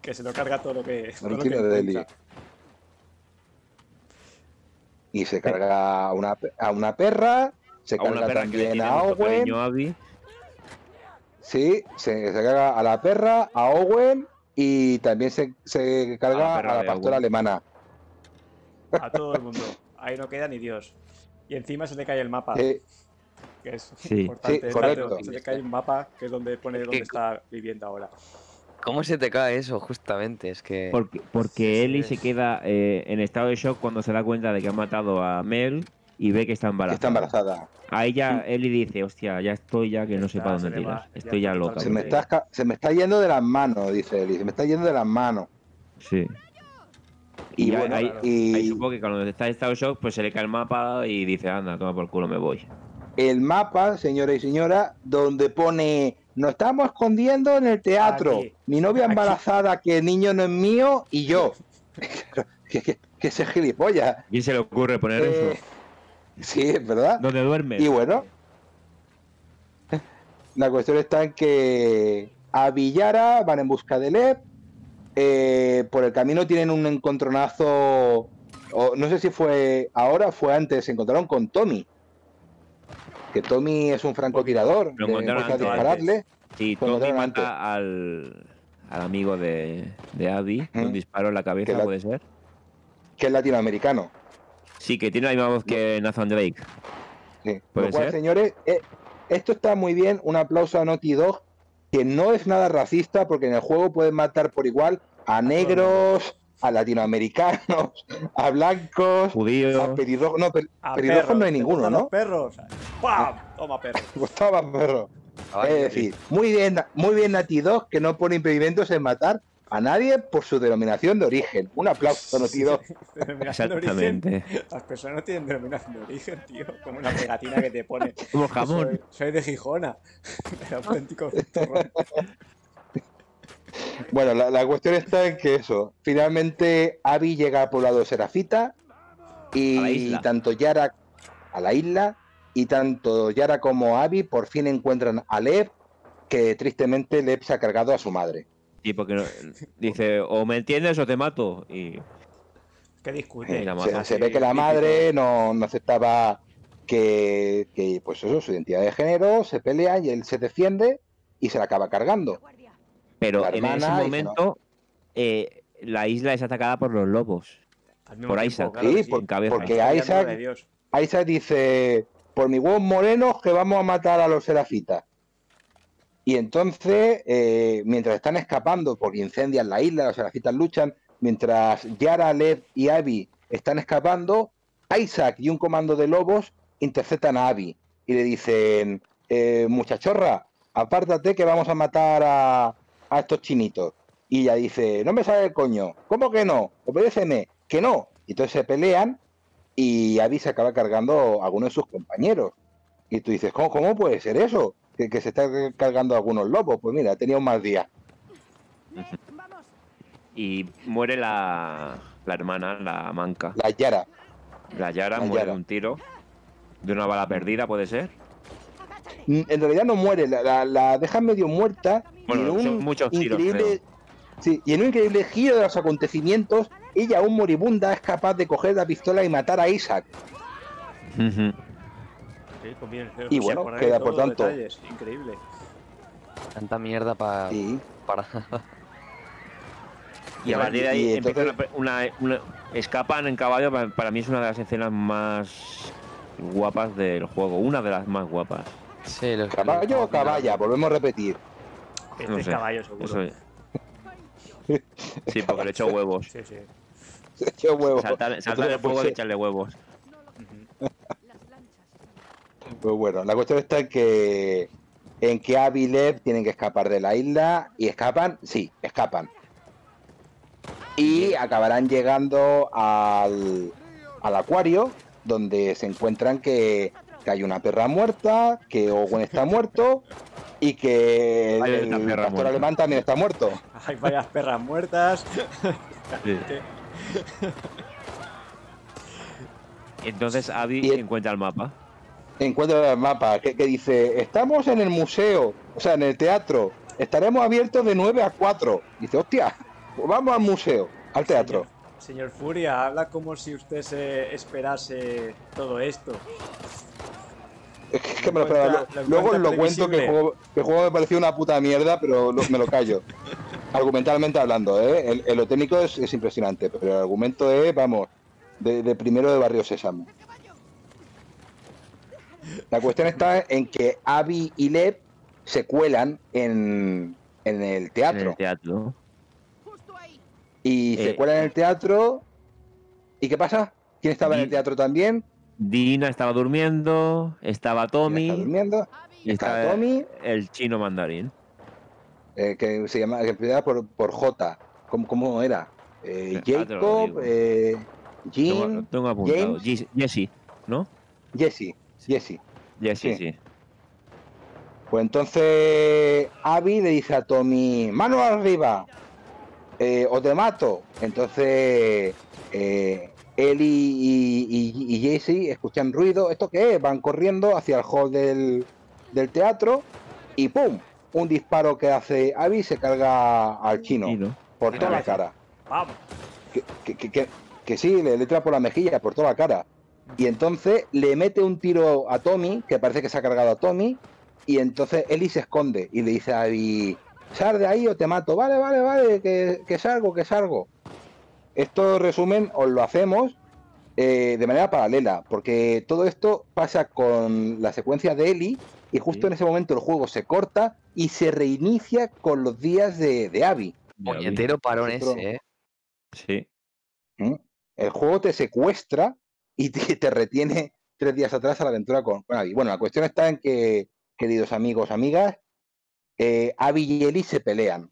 Que se lo carga todo lo que... La rutina de Ellie. Y se carga a una, a una perra, se carga a una perra también a Owen. Cariño, sí, se, se carga a la perra, a Owen, y también se, se carga a la, a la pastora Owen. alemana. A todo el mundo. Ahí no queda ni Dios. Y encima se le cae el mapa. Sí. Que es sí. importante. Sí, correcto. Se le cae el mapa, que es donde pone dónde está viviendo ahora. ¿Cómo se te cae eso, justamente? Es que... Porque, porque Ellie se queda eh, en estado de shock cuando se da cuenta de que ha matado a Mel y ve que está embarazada. Está embarazada. A ella, Ellie dice, hostia, ya estoy ya que ya no sé para dónde tirar. Estoy ya, ya loca. Se me, está, se me está yendo de las manos, dice Ellie. Se me está yendo de las manos. Sí. Y, y bueno, ahí, claro. y... ahí supongo que cuando está en estado de shock, pues se le cae el mapa y dice, anda, toma por culo, me voy. El mapa, señora y señora, donde pone... Nos estamos escondiendo en el teatro. Aquí. Mi novia embarazada, Aquí. que el niño no es mío, y yo. que, que, que se gilipollas. ¿Y se le ocurre poner eh, eso? Sí, es verdad. ¿Dónde duerme? Y bueno. La cuestión está en que a Villara van en busca de Lev. Eh, por el camino tienen un encontronazo. O, no sé si fue ahora o fue antes. Se encontraron con Tommy. Que Tommy es un francotirador, lo encontraron antes, dispararle. Sí, Tommy mata al, al amigo de, de Abby, ¿Mm? un disparo en la cabeza, la, puede ser. Que es latinoamericano. Sí, que tiene la misma voz que Nathan Drake. Sí. Lo cual, ser? señores, eh, esto está muy bien, un aplauso a Naughty Dog, que no es nada racista, porque en el juego pueden matar por igual a negros, a latinoamericanos, a blancos, judíos, a pelirrojos. No, per, pelirrojos no hay ninguno, ¿no? Perros. ¡Pam! Toma perro. Pues toma perro. Ay, es decir, sí. muy bien, muy bien Naughty Dog, que no pone impedimentos en matar a nadie por su denominación de origen. Un aplauso, Naughty Dog. Exactamente. Las personas no tienen denominación de origen, tío. Como una pegatina que te pone. Como jamón. Soy, soy de Gijona. El auténtico torrón. Bueno, la, la cuestión está en que eso. Finalmente, Abby llega al poblado Serafita y tanto Yara a la isla y tanto Yara como Abby por fin encuentran a Lev, que tristemente Lev se ha cargado a su madre. Sí, porque no, dice, o me entiendes o te mato. Y... ¿Qué discute? Eh, se, se ve que la madre no, no aceptaba que, que, pues eso, su identidad de género, se pelea y él se defiende y se la acaba cargando. Pero en ese momento eh, la isla es atacada por los lobos. Por Isaac. Claro, sí, por, porque Isaac, Isaac dice, por mis huevos morenos que vamos a matar a los serafitas. Y entonces, eh, mientras están escapando, porque incendian la isla, los serafitas luchan, mientras Yara, Lev y Abby están escapando, Isaac y un comando de lobos interceptan a Abby y le dicen, eh, muchachorra, apártate que vamos a matar a... a estos chinitos. Y ella dice, no me sale el coño. ¿Cómo que no? Obedéceme. Que no. Y entonces se pelean y Abby se acaba cargando a alguno de sus compañeros. Y tú dices, ¿cómo, cómo puede ser eso? Que, que se está cargando a algunos lobos. Pues mira, tenía un mal día. Y muere la, la hermana, la manca. La Yara. La Yara la muere Yara. de un tiro. De una bala perdida, puede ser. En realidad no muere, la, la, la dejan medio muerta. Bueno, y en un muchos tiros, increíble, sí, y en un increíble giro de los acontecimientos, ella aún moribunda es capaz de coger la pistola y matar a Isaac. Uh-huh. Sí, conviene, y bueno, por queda por tanto. Detalles, increíble. Tanta mierda pa, sí. para. y, y a partir de ahí entonces... empieza una, una, una, escapan en caballo. Para, para mí es una de las escenas más guapas del juego, una de las más guapas. Sí, los ¿Caballo o caballa? Volvemos a repetir. Este no es sé, caballo, seguro. Es. Sí, porque le echó huevos. Sí, sí. Le echó huevos. Saltar, saltar el fuego y echarle huevos. Uh-huh. Pues bueno, la cuestión está en que, en que Abby y Lev tienen que escapar de la isla. ¿Y escapan? Sí, escapan. Y acabarán llegando al, al acuario. donde se encuentran que, que hay una perra muerta, que Owen está muerto y que vaya, el pastor muerta. alemán también está muerto. Hay varias perras muertas. Sí. Entonces Abby el, encuentra el mapa. Encuentra el mapa que, que dice, estamos en el museo, o sea, en el teatro. Estaremos abiertos de nueve a cuatro. Dice, hostia, pues vamos al museo, al teatro. Señor, señor Furia, habla como si usted se esperase todo esto. Es que me lo esperaba. Luego os lo cuento que el juego, que el juego me pareció una puta mierda, pero lo, me lo callo. Argumentalmente hablando, ¿eh? El, el, lo técnico es, es impresionante, pero el argumento es, vamos, de, de primero de Barrio Sésamo. La cuestión está en que Abby y Lev se cuelan en, en el teatro. En el teatro. Y eh, se cuelan en el teatro. ¿Y qué pasa? ¿Quién estaba Di en el teatro también? Dina estaba durmiendo, estaba Tommy. Estaba durmiendo, estaba estaba Tommy. El chino mandarín. Eh, que se llama, que empieza por, por J. ¿Cómo, cómo era? Eh, Jacob, eh, Jim. Tengo, tengo apuntado. James. Jesse, ¿no? Jesse, Jesse. Jesse, sí. sí. Pues entonces Abby le dice a Tommy, mano arriba, eh, o te mato. Entonces eh, Ellie y, y, y Jesse escuchan ruido, ¿esto qué es? Van corriendo hacia el hall del, del teatro y ¡pum! Un disparo que hace Abby se carga al chino, chino. por toda la, la cara. Vamos. Que, que, que, que, que sí, le, le trae por la mejilla, por toda la cara. Y entonces le mete un tiro a Tommy, que parece que se ha cargado a Tommy. Y entonces Ellie se esconde y le dice a Abby, sal de ahí o te mato. Vale, vale, vale, que, que salgo, que salgo. Esto, resumen, os lo hacemos eh, de manera paralela, porque todo esto pasa con la secuencia de Ellie y justo sí. en ese momento el juego se corta y se reinicia con los días de, de Abby. Puñetero parón ese, ¿eh? Sí. ¿Mm? El juego te secuestra y te, te retiene tres días atrás a la aventura con, con Abby. Bueno, la cuestión está en que, queridos amigos, amigas, eh, Abby y Ellie se pelean.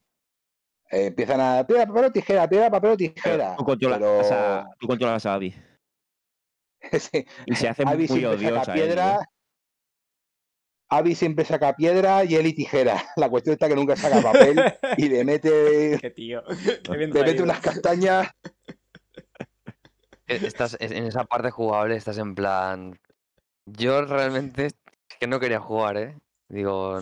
Eh, empiezan a piedra, papel o tijera, piedra, papel o tijera. Tú controlas, pero... a, tú controlas a Abby. sí. Y se hace Abby muy siempre odiosa. Saca piedra, él, ¿eh? Abby siempre saca piedra y Ellie tijera. La cuestión está que nunca saca papel y le mete. Qué tío. Qué bien le mete unas castañas. Estás, en esa parte jugable estás en plan. Yo realmente. Que no quería jugar, ¿eh? Digo,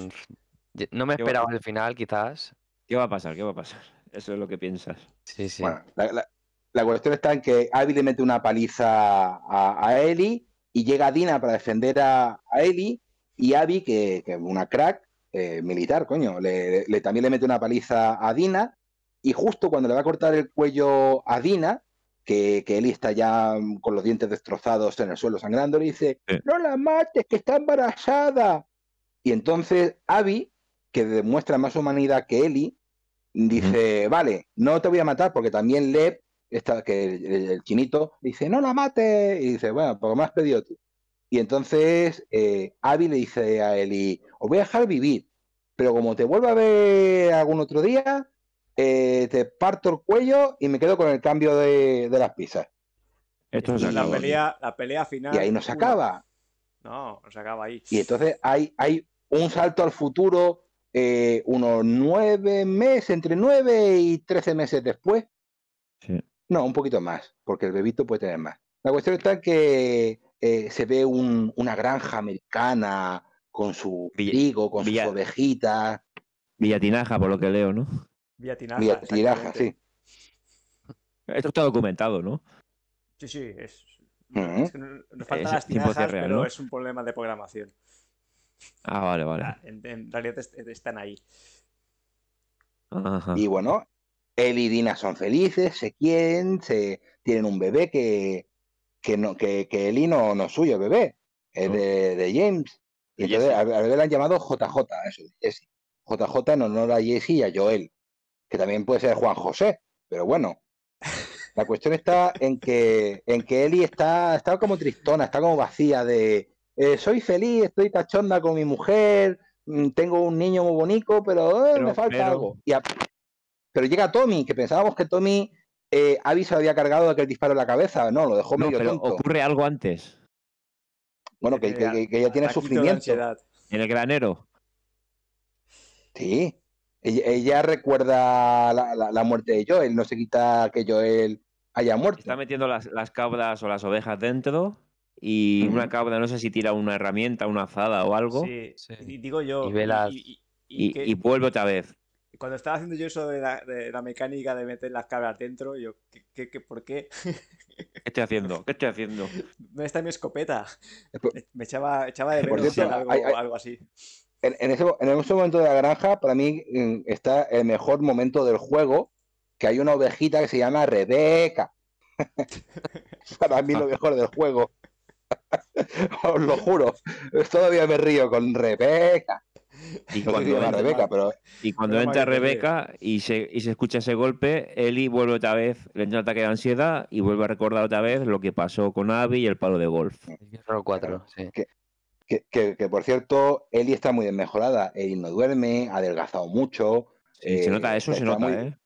no me esperaba el final, quizás. ¿Qué va a pasar? ¿Qué va a pasar? Eso es lo que piensas. Sí, sí. Bueno, la, la, la cuestión está en que Abby le mete una paliza a, a Ellie y llega Dina para defender a, a Ellie y Abby, que es una crack eh, militar, coño, le, le, también le mete una paliza a Dina y justo cuando le va a cortar el cuello a Dina, Que, que Ellie está ya con los dientes destrozados en el suelo sangrando, le dice, sí. no la mates, que está embarazada. Y entonces Abby, que demuestra más humanidad que Ellie, dice, mm. vale, no te voy a matar, porque también Lev, esta, que el, el, el chinito, dice, no la mates. Y dice, bueno, porque me has pedido tú. Y entonces eh, Abby le dice a Ellie, os voy a dejar vivir, pero como te vuelva a ver algún otro día... Eh, te parto el cuello y me quedo con el cambio de, de las pizzas. Esto es la pelea, la pelea final. Y ahí no se acaba. No, no se acaba ahí. Y entonces hay, hay un salto al futuro, eh, unos nueve meses, entre nueve y trece meses después. Sí. No, un poquito más, porque el bebito puede tener más. La cuestión está que eh, se ve un, una granja americana con su Villa, trigo, con Villa, sus ovejitas. Villatinaja, por lo que leo, ¿no? Vía Tinaja. Vía Tinaja, sí. Esto está documentado, ¿no? Sí, sí. Es... Uh-huh. es que nos faltan es las tinajas, real, pero ¿no? es un problema de programación. Ah, vale, vale. En, en realidad están ahí. Ajá. Y bueno, él y Dina son felices, se quieren, se... tienen un bebé que, que, no, que, que Eli no, no es suyo, el bebé. Es no. de, de James. Y entonces Jesse. Al bebé le han llamado J J, eso, Jesse. J J en honor a Jesse y a Joel. Que también puede ser Juan José, pero bueno. La cuestión está en que en que Ellie está, está como tristona, está como vacía de eh, soy feliz, estoy cachonda con mi mujer, tengo un niño muy bonito, pero, eh, pero me falta pero... algo. Y a... Pero llega Tommy, que pensábamos que Tommy, eh, Abby se lo había cargado de aquel disparo en la cabeza, no, lo dejó no, medio pero tonto. Ocurre algo antes. Bueno, que, que, que, que ella tiene sufrimiento. En el granero. Sí. Ella, ella recuerda la, la, la muerte de Joel. No se quita que Joel haya muerto. Está metiendo las, las cabras o las ovejas dentro. Y uh-huh. una cabra, no sé si tira una herramienta, una azada o algo. Sí, sí. Y digo yo. Y, velas, y, y, y, que, y vuelve otra vez. Cuando estaba haciendo yo eso de la, de la mecánica de meter las cabras dentro, yo, ¿qué, qué, qué, ¿por qué? ¿Qué estoy haciendo? ¿Qué estoy haciendo? ¿Dónde está mi escopeta? Me echaba, echaba de menos algo, hay, hay... algo así. En, en, ese, en ese momento de la granja, para mí está el mejor momento del juego, que hay una ovejita que se llama Rebeca. Para mí lo mejor del juego. Os lo juro. Todavía me río con Rebeca. Y no cuando entra Rebeca, pero... y cuando pero entra Rebeca y se, y se escucha ese golpe, Ellie vuelve otra vez, le entra un ataque de ansiedad y vuelve a recordar otra vez lo que pasó con Abby y el palo de golf. cuatro, sí. que, que, que, que por cierto, Ellie está muy desmejorada. Ellie no duerme, ha adelgazado mucho. Sí, eh, se nota eso, se nota, muy, ¿eh?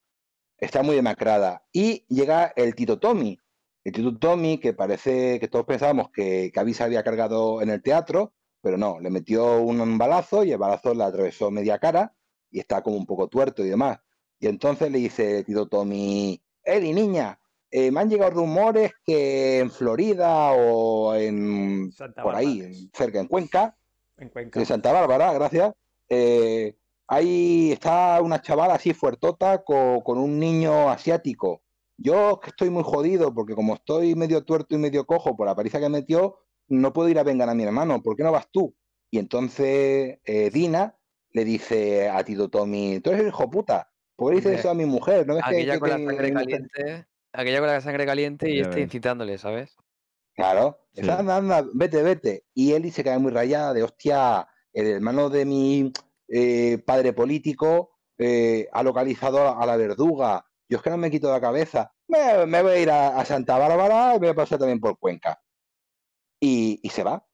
Está muy demacrada. Y llega el Tito Tommy. El Tito Tommy, que parece que todos pensábamos que, que Abby se había cargado en el teatro. Pero no, le metió un balazo y el balazo la atravesó media cara y está como un poco tuerto y demás. Y entonces le dice Tito Tommy, Eli, niña, eh, me han llegado rumores que en Florida o en Santa por Bárbara. Ahí, cerca, en Cuenca, en Cuenca. En Santa Bárbara, gracias, eh, ahí está una chavala así fuertota con, con un niño asiático. Yo que estoy muy jodido porque como estoy medio tuerto y medio cojo por la paliza que metió, no puedo ir a vengar a mi hermano, ¿por qué no vas tú? Y entonces eh, Dina le dice a Tito Tommy, tú eres el hijo puta, ¿por qué dices sí. eso a mi mujer? ¿No ves aquella, que, con que, la sangre caliente, aquella con la sangre caliente y este incitándole, ¿sabes? Claro, sí. Está, anda, anda, vete, vete. Y Ellie se cae muy rayada de, hostia, el hermano de mi eh, padre político eh, ha localizado a la verduga, yo es que no me quito la cabeza, me, me voy a ir a, a Santa Bárbara y me voy a pasar también por Cuenca. Y, y se va.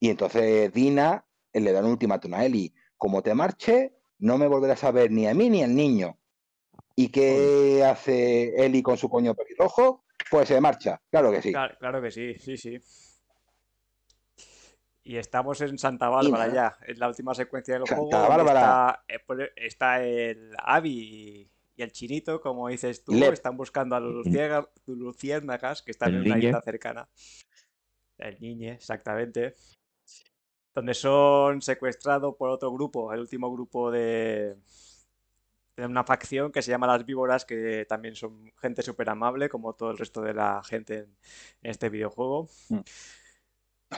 Y entonces Dina le da un ultimátum a Ellie. Como te marche, no me volverás a ver ni a mí ni al niño. ¿Y qué Uy. hace Ellie con su coño pelirrojo? Pues se marcha. Claro que sí. Claro, claro que sí, sí, sí. Y estamos en Santa Bárbara Dina. ya. En la última secuencia del Santa juego. Santa Bárbara. Está, está el Abby y el Chinito, como dices tú. Le... Están buscando a los luciérnagas que están el en una isla cercana. El niño, exactamente. Donde son secuestrados por otro grupo, el último grupo de, de una facción que se llama Las Víboras, que también son gente súper amable, como todo el resto de la gente en este videojuego.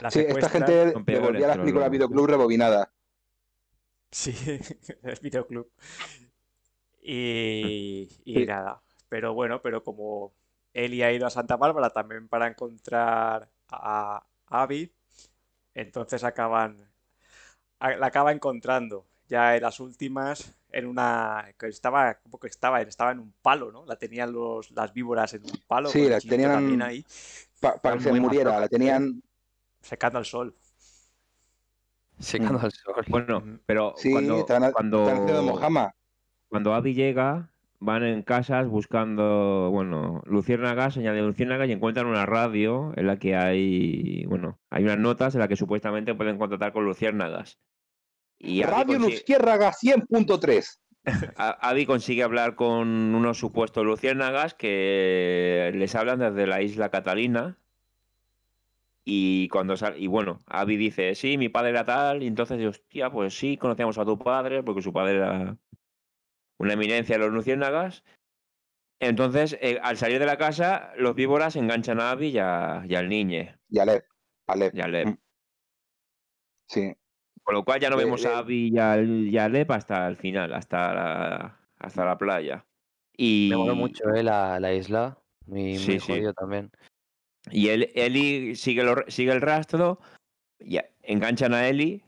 La sí, esta gente devolvía las películas Videoclub rebobinada. Sí, el Videoclub. Y, y sí. nada. Pero bueno, pero como Ellie ha ido a Santa Bárbara también para encontrar a Abby, entonces acaban la acaba encontrando ya en las últimas, en una que estaba como que estaba estaba en un palo, ¿no? La tenían los las víboras en un palo, sí, la tenían ahí para pa que se muriera, bajos, la tenían secando al sol, secando al sol. Bueno, pero sí, cuando están, cuando están cuando Abby llega, van en casas buscando, bueno, luciérnagas, señal de luciérnagas, y encuentran una radio en la que hay, bueno, hay unas notas en las que supuestamente pueden contratar con luciérnagas. Y Radio consigue... Luciérnagas cien punto tres. Abby consigue hablar con unos supuestos luciérnagas que les hablan desde la Isla Catalina. Y cuando sal... y bueno, Abby dice, sí, mi padre era tal, y entonces, hostia, pues sí, conocíamos a tu padre, porque su padre era... una eminencia de los luciérnagas. Entonces, eh, al salir de la casa, los víboras enganchan a Abby y, a, y al niñe. Y a Lev. A Lev. Y a Lev. Sí. Con lo cual ya no eh, vemos eh, a Abby y a, y a Lev hasta el final, hasta la, hasta la playa. Y... Me mola mucho eh, la, la isla. Mi, sí, mi jodido sí. también. Y él, Ellie sigue, lo, sigue el rastro, y enganchan a Ellie.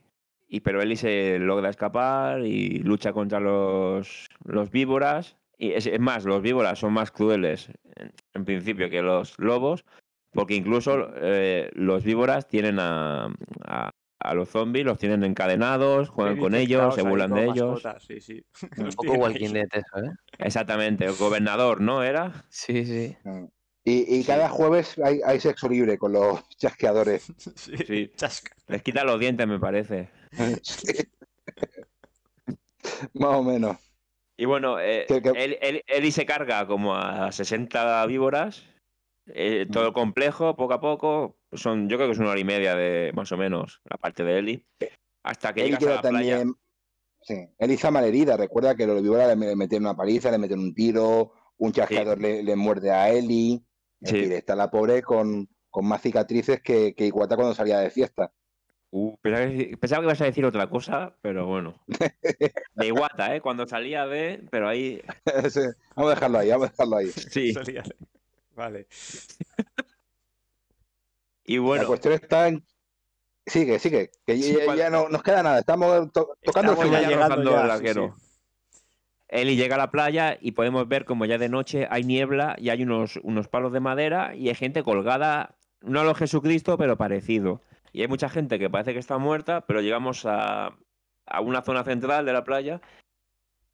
Y pero Ellie se logra escapar y lucha contra los, los víboras. Y es, es más, los víboras son más crueles en, en principio que los lobos, porque incluso eh, los víboras tienen a, a, a los zombies, los tienen encadenados, juegan sí, con ellos, se burlan de ellos. Mascotas, sí, sí. Un poco Walking Dead eso, ¿eh? Exactamente, el gobernador, ¿no? Era. Sí, sí. Y, y sí. Cada jueves hay, hay sexo libre con los chasqueadores. Sí, sí. Chasca. Les quita los dientes, me parece. Sí. Más o menos. Y bueno, eh, que, que... Eli, Eli, Eli se carga como a sesenta víboras. Eh, todo el complejo, poco a poco. Son, yo creo que es una hora y media de más o menos la parte de Eli. Hasta que Eli llegas a la también... playa. Sí. Eli está malherida. Recuerda que los víboras le metieron una paliza, le metieron un tiro, un chasqueador sí. le, le muerde a Eli. Es sí. decir, está la pobre con, con más cicatrices que, que Iwata cuando salía de fiesta. Uh, pensaba, que, pensaba que ibas a decir otra cosa, pero bueno. De Iwata, ¿eh? Cuando salía de... Pero ahí... Sí. Vamos a dejarlo ahí, vamos a dejarlo ahí. Sí. Vale. Y bueno... La cuestión está en... Sigue, sigue. Que sí, ya, cuando... ya no nos queda nada. Estamos to tocando Estamos el final. Llegando ya, al arquero. Sí, sí. Eli llega a la playa y podemos ver como ya de noche hay niebla y hay unos, unos palos de madera y hay gente colgada, no a lo Jesucristo, pero parecido. Y hay mucha gente que parece que está muerta, pero llegamos a, a una zona central de la playa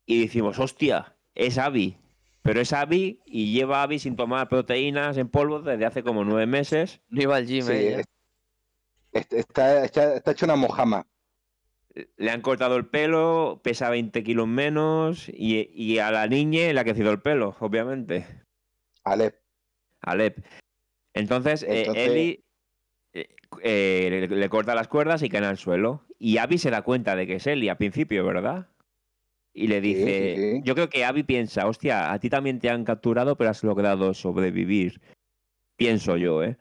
y decimos, hostia, es Abby. Pero es Abby y lleva Abby sin tomar proteínas en polvo desde hace como nueve meses. No iba al gym, sí, ella. Es, está, está, está hecho una mojama. Le han cortado el pelo, pesa veinte kilos menos y, y a la niña le ha crecido el pelo, obviamente. Alep. Alep. Entonces, Entonces... Eh, Eli eh, eh, le, le corta las cuerdas y cae al suelo. Y Abby se da cuenta de que es Eli al principio, ¿verdad? Y le dice... Sí, sí. Yo creo que Abby piensa, hostia, a ti también te han capturado, pero has logrado sobrevivir. Pienso yo, ¿eh?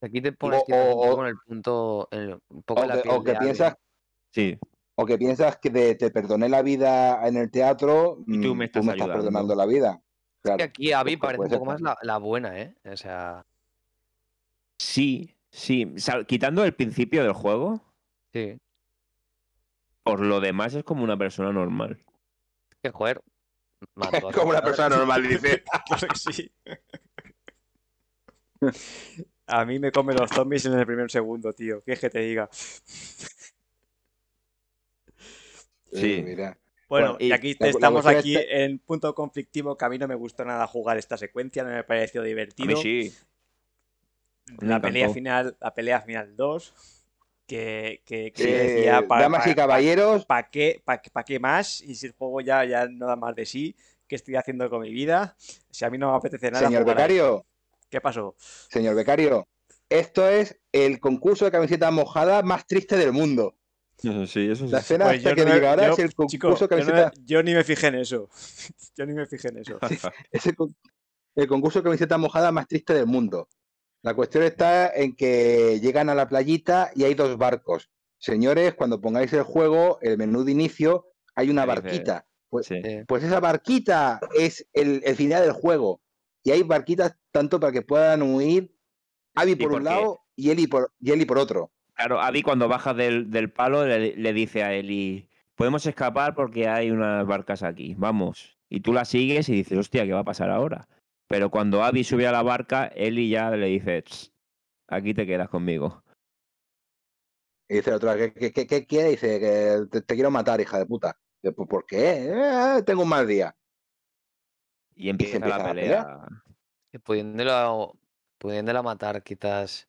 Aquí te pones o, o, con el punto... El, un poco o la que, piel o que de piensas... Sí. O que piensas que te, te perdoné la vida en el teatro y tú me estás, tú me estás perdonando la vida. Claro. Es que aquí Abby parece un poco más la, la buena, ¿eh? O sea... Sí, sí. O sea, quitando el principio del juego. Sí. Por lo demás es como una persona normal. Que joder. Es como una persona normal, dice. Claro que sí. A mí me comen los zombies en el primer segundo, tío. ¿Qué es que te diga? Sí, sí, mira. Bueno, bueno, y aquí la, estamos la aquí este... en punto conflictivo, que a mí no me gustó nada jugar esta secuencia, no me pareció divertido. A mí sí. La me pelea encantó. Final, la pelea final dos, que, que, que sí, decía para damas y caballeros, ¿para pa, pa qué, pa, pa qué más? Y si el juego ya, ya no da más de sí, ¿qué estoy haciendo con mi vida? Si a mí no me apetece nada. Señor Becario, ¿qué pasó? Señor Becario, esto es el concurso de camiseta mojada más triste del mundo. Sí, eso sí. La escena pues hasta que no, diga ahora yo, es el concurso chico, camiseta... Yo, no, yo ni me fijé en eso. Yo ni me fijé en eso. Sí, es el, el concurso de camiseta mojada más triste del mundo. La cuestión está en que llegan a la playita y hay dos barcos. Señores, cuando pongáis el juego, el menú de inicio, hay una barquita. Pues, sí. pues esa barquita es el, el final del juego. Y hay barquitas tanto para que puedan huir Abby por, por un qué? lado y Eli por, y Eli por otro. Claro, Abby cuando baja del, del palo le, le dice a Eli, podemos escapar porque hay unas barcas aquí, vamos. Y tú la sigues y dices, hostia, ¿qué va a pasar ahora? Pero cuando Abby sube a la barca, Eli ya le dice, aquí te quedas conmigo. Y dice la otra, ¿qué, qué, qué, qué quieres? Dice, que te, te quiero matar, hija de puta. Dice, ¿por qué? Eh, tengo un mal día. Y empieza, y empieza la pelea. La pelea. Pudiéndola, pudiéndola matar, quizás...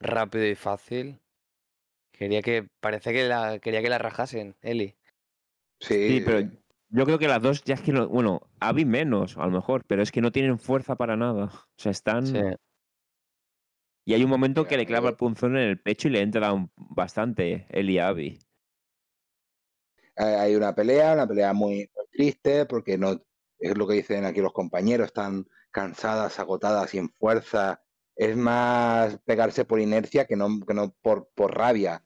rápido y fácil. Quería que... Parece que la... Quería que la rajasen, Eli. Sí, sí, pero yo creo que las dos ya es que no... Bueno, Abby menos, a lo mejor, pero es que no tienen fuerza para nada. O sea, están... Sí. Y hay un momento que le clava el punzón en el pecho y le entra un... bastante Eli a Abby. Hay una pelea, una pelea muy triste, porque no... Es lo que dicen aquí los compañeros, están cansadas, agotadas, sin fuerza... Es más pegarse por inercia que no, que no por, por rabia.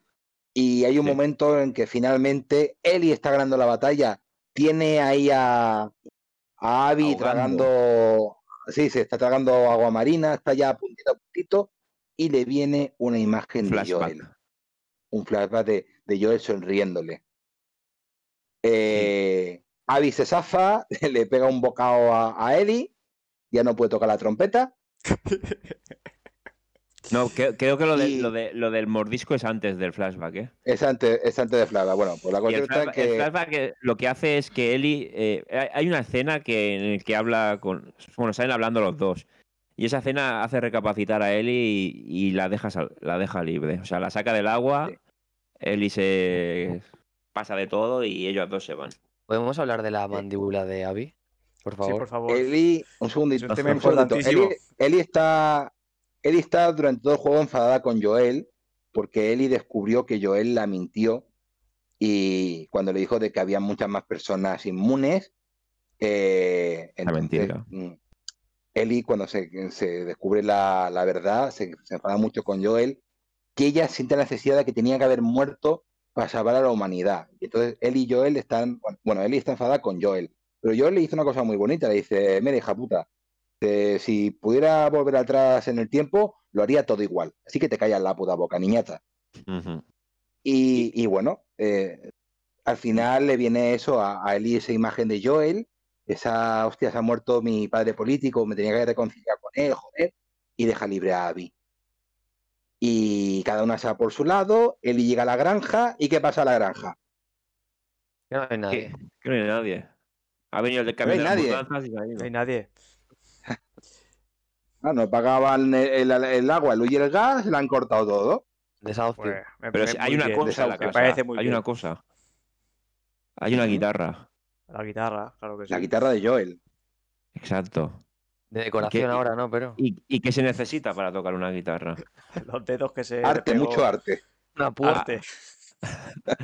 Y hay un sí. momento en que finalmente Eli está ganando la batalla. Tiene ahí a, a Abby ahogando. tragando... Sí, se está tragando agua marina, está ya puntito a puntito. Y le viene una imagen flashback. de Joel. Un flashback de, de Joel sonriéndole. Eh, sí. Abby se zafa, le pega un bocado a, a Eli. Ya no puede tocar la trompeta. No, creo, creo que lo, de, y... lo, de, lo del mordisco es antes del flashback, ¿eh? Es antes, es antes del flashback. Bueno, pues la cosa está que... El flashback lo que hace es que Eli... Eh, hay una escena que, en la que habla con... Bueno, salen hablando los dos. Y esa escena hace recapacitar a Ellie y, y la, deja sal, la deja libre. O sea, la saca del agua, sí. Ellie se pasa de todo y ellos dos se van. ¿Podemos hablar de la mandíbula de Abby? Por favor. Sí, por favor. Ellie, un segundito. Es un segundito. Ellie, Ellie, está, Ellie está durante todo el juego enfadada con Joel porque Ellie descubrió que Joel la mintió y cuando le dijo de que había muchas más personas inmunes, eh, entonces, la mentira. Ellie, cuando se, se descubre la, la verdad, se, se enfada mucho con Joel, que ella siente la necesidad de que tenía que haber muerto para salvar a la humanidad. Entonces, Ellie y Joel están... Bueno, Ellie está enfadada con Joel, pero Joel le hizo una cosa muy bonita, le dice, mira, hija puta, eh, si pudiera volver atrás en el tiempo, lo haría todo igual. Así que te callas la puta boca, niñata. Uh-huh. y, y bueno, eh, al final le viene eso a, a Ellie, esa imagen de Joel, esa, hostia, se ha muerto mi padre político, me tenía que reconciliar con él, joder, y deja libre a Abby. Y cada una se va por su lado, Ellie llega a la granja, ¿y qué pasa a la granja? Que no hay nadie. Que, que no hay nadie. Ha venido el camión de las mudanzas y no hay nadie. Ah, no pagaban el, el, el agua, el luz y el gas, le han cortado todo. Desahucio. Bueno, me Pero si, hay una bien, cosa en la casa, parece muy hay bien. Una cosa. Hay una guitarra. La guitarra, claro que sí. La guitarra de Joel. Exacto. De decoración que, ahora, ¿no? Pero... ¿Y, y qué se necesita para tocar una guitarra? Los dedos que se... Arte, pegó... mucho arte. Una púa. Ah.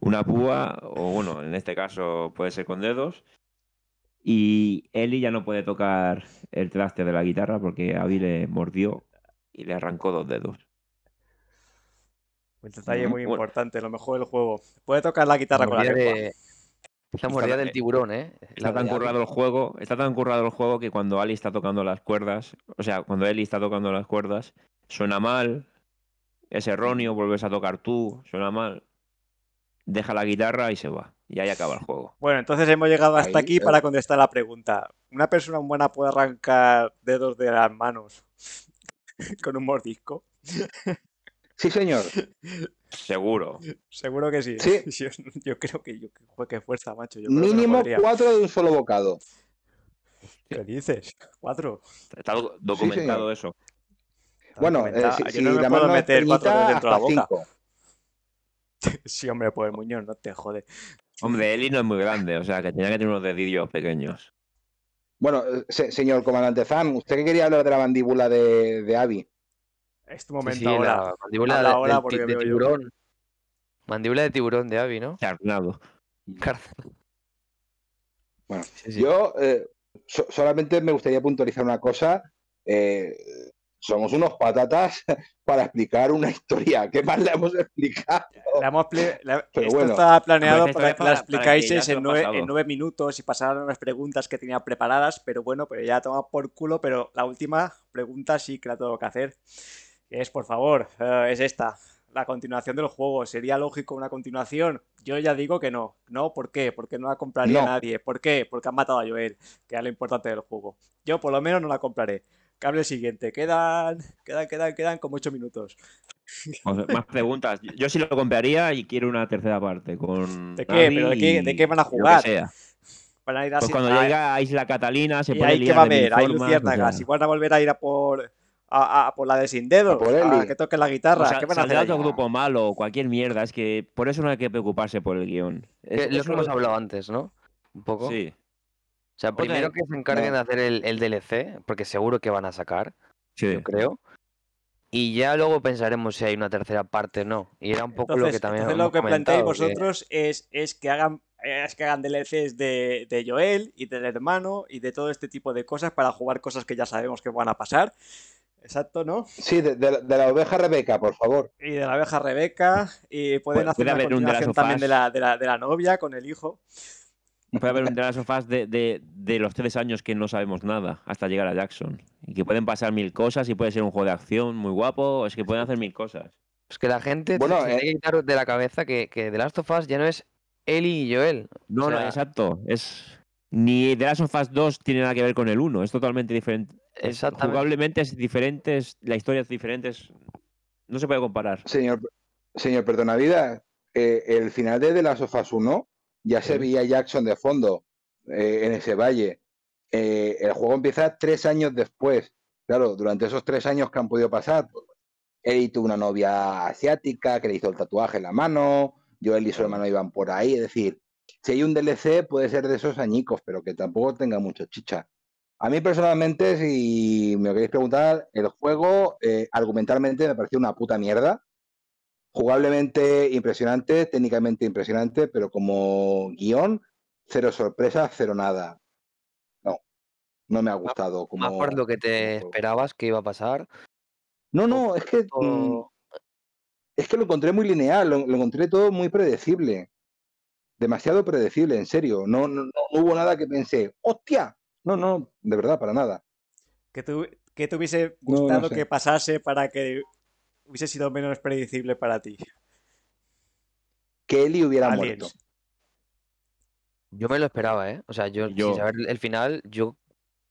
Una púa, o bueno, en este caso puede ser con dedos. Y Ellie ya no puede tocar el traste de la guitarra porque Abby le mordió y le arrancó dos dedos. Un detalle muy bueno, importante, lo mejor del juego. Puede tocar la guitarra con la lengua. De... Esta mordida del tiburón, ¿eh? Está tan currado el juego, está tan currado el juego que cuando Ellie está tocando las cuerdas, o sea, cuando Ellie está tocando las cuerdas, suena mal, es erróneo, vuelves a tocar tú, suena mal, deja la guitarra y se va. Y ahí acaba el juego. Bueno, entonces hemos llegado hasta ahí, aquí eh. para contestar la pregunta. ¿Una persona humana puede arrancar dedos de las manos con un mordisco? Sí, señor. Seguro. Seguro que sí. ¿Sí? Yo, yo creo que yo, qué fuerza, macho. Yo creo mínimo que no cuatro de un solo bocado. ¿Qué dices? ¿Cuatro? Está documentado sí, eso. Está bueno, documentado. Eh, si, yo no si me puedo meter cuatro dedos dentro de la boca. Cinco. Sí, hombre, pues Muñoz, no te jode. Hombre, Ellie no es muy grande, o sea, que tenía que tener unos dedillos pequeños. Bueno, se, señor comandante Zan, ¿usted qué quería hablar de la mandíbula de, de Abby? Es tu momento sí, sí, ahora. La mandíbula de, hora de, de tiburón. Yo. Mandíbula de tiburón de Abby, ¿no? Carnado. Carnado. Bueno, sí, sí. yo eh, so solamente me gustaría puntualizar una cosa. Eh, somos unos patatas para explicar una historia. ¿Qué más le hemos explicado? La hemos la... Pero esto bueno. Estaba planeado pues para, para que la explicáis que en, nueve, en nueve minutos y pasaran las preguntas que tenía preparadas. Pero bueno, pero ya toma por culo. Pero la última pregunta sí que la tengo que hacer. Es, por favor, uh, es esta, la continuación del juego. ¿Sería lógico una continuación? Yo ya digo que no. ¿No? ¿Por qué? Porque no la compraría no. nadie. ¿Por qué? Porque han matado a Joel, que es lo importante del juego. Yo, por lo menos, no la compraré. Cable siguiente. Quedan, quedan, quedan, quedan como ocho minutos. O sea, más preguntas. Yo sí lo compraría y quiero una tercera parte. Con ¿De qué? ¿Pero de qué, de qué van a jugar? Van a ir a pues cuando a... llega a Isla Catalina se puede liar. ¿Y ahí qué va a haber? Hay luciérnagas. O sea... Igual van a volver a ir a por... A, a, por la de sin dedos, a, a que toque la guitarra. O sea, ¿qué van a hacer otro grupo malo o cualquier mierda? Es que por eso no hay que preocuparse por el guión. Es, lo que hemos hablado antes, ¿no? Un poco. Sí. O sea, primero que se encarguen de hacer el, el D L C, porque seguro que van a sacar, sí. yo creo. Y ya luego pensaremos si hay una tercera parte o no. Y era un poco entonces, lo que también entonces lo que planteáis vosotros que... Es, es que hagan es que hagan D L Cs de, de Joel y del hermano y de todo este tipo de cosas para jugar cosas que ya sabemos que van a pasar. Exacto, ¿no? Sí, de, de, de la oveja Rebeca, por favor. Y de la oveja Rebeca. Y pueden puede, hacer puede una continuación un también de la, de, la, de la novia con el hijo. Puede haber un de las sofás de, de, de los tres años que no sabemos nada hasta llegar a Jackson. Y que pueden pasar mil cosas y puede ser un juego de acción muy guapo. Es que pueden hacer mil cosas. Es que la gente bueno, se eh... tiene que quitar de la cabeza que, que The Last of Us ya no es Ellie y Joel. No, o sea... no, exacto. Es... Ni The Last of Us dos tiene nada que ver con el uno. Es totalmente diferente. Exactamente. Jugablemente es diferente, la historia es diferente, es... no se puede comparar. Señor, señor Perdonavida, eh, el final de The Last of Us uno ya sí. se veía Jackson de fondo eh, en ese valle. eh, el juego empieza tres años después. Claro, durante esos tres años que han podido pasar, Ellie tuvo una novia asiática que le hizo el tatuaje en la mano, Joel y su hermano iban por ahí, es decir, si hay un D L C puede ser de esos añicos, pero que tampoco tenga mucho chicha. A mí personalmente, si me queréis preguntar, el juego eh, argumentalmente me pareció una puta mierda, jugablemente impresionante, técnicamente impresionante, pero como guión, cero sorpresa, cero nada. No, no me ha gustado. Como... ¿Más por lo que te esperabas que iba a pasar? No, no, es que... O... Es que lo encontré muy lineal, lo, lo encontré todo muy predecible. Demasiado predecible, en serio. No, no, no hubo nada que pensé, ¡hostia! No, no, de verdad, para nada. ¿Qué te, te hubiese gustado no, no sé. que pasase para que hubiese sido menos predecible para ti? Que Ellie hubiera Aliens. muerto. Yo me lo esperaba, ¿eh? O sea, yo, yo sin saber el final, yo...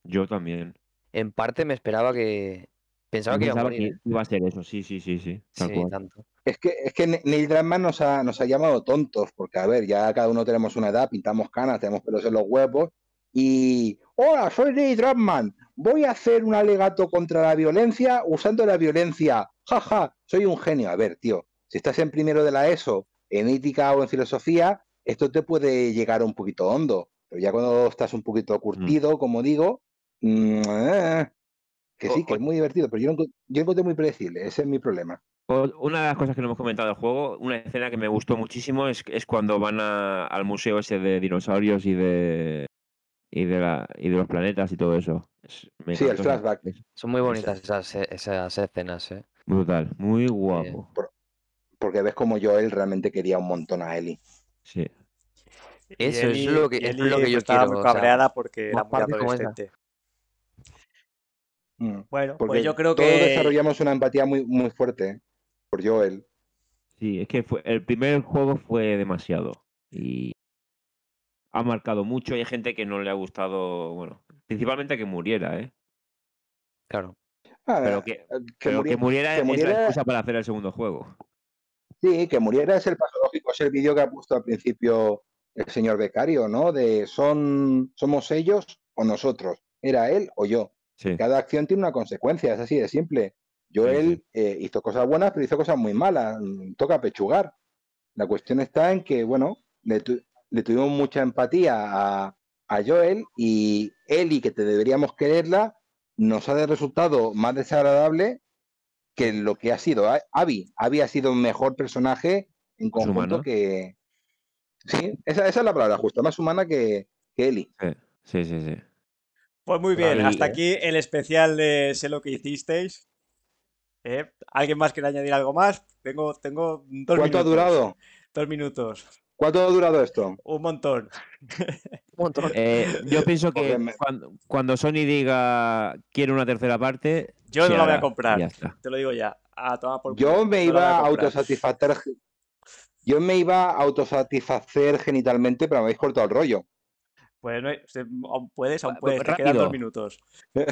Yo también. En parte me esperaba que... Pensaba, que, pensaba iba a morir. que iba a ser eso, sí, sí, sí, sí. Tal sí cual. Tanto. Es que, es que Neil Druckmann nos ha, nos ha llamado tontos, porque a ver, ya cada uno tenemos una edad, pintamos canas, tenemos pelos en los huevos, y... ¡Hola, soy Neil Druckmann! Voy a hacer un alegato contra la violencia usando la violencia. ¡Ja, ja! Soy un genio. A ver, tío, si estás en primero de la ESO, en ética o en filosofía, esto te puede llegar un poquito hondo, pero ya cuando estás un poquito curtido, mm. como digo... Mmm, Que sí, que es muy divertido, pero yo lo yo encontré muy predecible, ese es mi problema. Una de las cosas que no hemos comentado del juego, una escena que me gustó muchísimo es, es cuando van a, al museo ese de dinosaurios y de y de, la, y de los planetas y todo eso. Es, me sí, el flashback. Son muy bonitas esas, esas escenas, ¿eh? Brutal, muy guapo. Por, porque ves como Joel realmente quería un montón a Ellie. Sí. Eso Ellie, es lo que, es lo que yo estaba quiero, muy cabreada o sea, porque era muy adolescente. Bueno, porque pues yo creo todos que todos desarrollamos una empatía muy, muy fuerte por Joel. Sí, es que fue, el primer juego fue demasiado y ha marcado mucho. Hay gente que no le ha gustado, bueno, principalmente que muriera, ¿eh? Claro. Ah, pero que, que, pero muriera, que muriera, que muriera es la excusa para hacer el segundo juego. Sí, que muriera es el paso lógico, es el vídeo que ha puesto al principio el señor Becario, ¿no? De son somos ellos o nosotros, era él o yo. Sí. Cada acción tiene una consecuencia, es así de simple. Joel sí, sí. Eh, hizo cosas buenas, pero hizo cosas muy malas. Toca pechugar. La cuestión está en que, bueno, le, tu le tuvimos mucha empatía a, a Joel y Ellie, que te deberíamos quererla, nos ha resultado más desagradable que lo que ha sido Abby. Abby ha sido un mejor personaje en conjunto que... Sí, esa, esa es la palabra justa, más humana que, que Ellie. Sí, sí, sí. sí. Pues muy bien, Ahí, hasta eh. aquí el especial de Sé lo que hicisteis. ¿Eh? ¿Alguien más quiere añadir algo más? Tengo, tengo dos ¿Cuánto minutos. ¿Cuánto ha durado? Dos minutos. ¿Cuánto ha durado esto? Un montón. Un montón. Eh, yo pienso que cuando, cuando Sony diga quiero una tercera parte... Yo no la voy a comprar, te lo digo ya. A tomar por yo culo. me no iba a autosatisfacer... Yo me iba a autosatisfacer genitalmente, pero me habéis cortado el rollo. Pues no hay, aún puedes, aún puedes, te quedan dos minutos.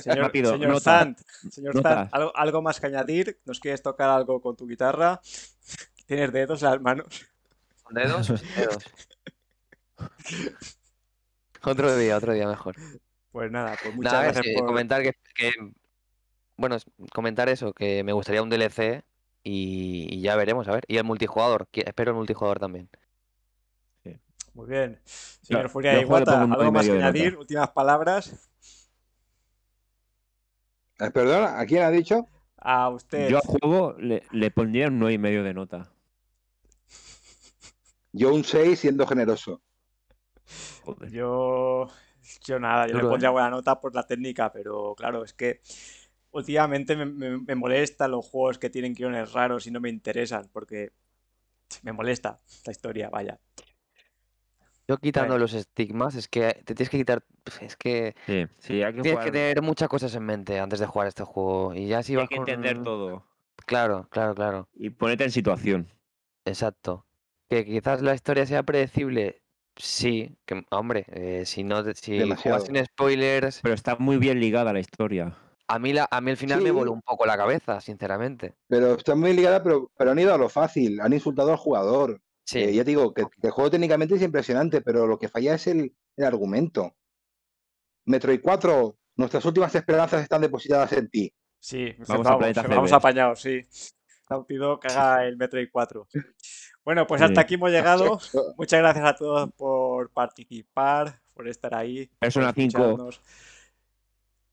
Señor, Rápido, señor nota, Zand, señor Zand, ¿algo, ¿algo más que añadir? ¿Nos quieres tocar algo con tu guitarra? ¿Tienes dedos en las manos? ¿Con dedos o sin dedos? Otro día, otro día mejor. Pues nada, pues muchas nada, gracias es, por... Comentar que, que... Bueno, comentar eso, que me gustaría un D L C y, y ya veremos, a ver. Y el multijugador, que, espero el multijugador también. Muy bien. Señor Furia de Iguata, ¿algo más que añadir? Últimas palabras. Eh, perdona, ¿a quién ha dicho? A usted. Yo al juego le, le pondría un nueve y medio de nota. Yo un seis siendo generoso. Joder. Yo... Yo nada, yo Duro, le pondría eh. buena nota por la técnica, pero claro, es que últimamente me, me, me molestan los juegos que tienen guiones raros y no me interesan, porque me molesta la historia, vaya. Yo quitando bueno. los estigmas, es que te tienes que quitar... Es que, sí, sí, hay que tienes jugar... que tener muchas cosas en mente antes de jugar este juego. Y ya si vas Hay que con... entender todo. Claro, claro, claro. Y ponerte en situación. Exacto. Que quizás la historia sea predecible, sí. Que, hombre, eh, si no si Demasiado. juegas sin spoilers... Pero está muy bien ligada a la historia. A mí, la, a mí el final sí. me voló un poco la cabeza, sinceramente. Pero está muy ligada, pero, pero han ido a lo fácil. Han insultado al jugador. Sí. Eh, ya te digo que el juego técnicamente es impresionante, pero lo que falla es el, el argumento. Metro y cuatro, nuestras últimas esperanzas están depositadas en ti. Sí, vamos, vamos, a vamos apañados, sí. Naughty Dog caga el Metro y cuatro. Bueno, pues hasta sí. aquí hemos llegado. Muchas gracias a todos por participar, por estar ahí. Persona cinco.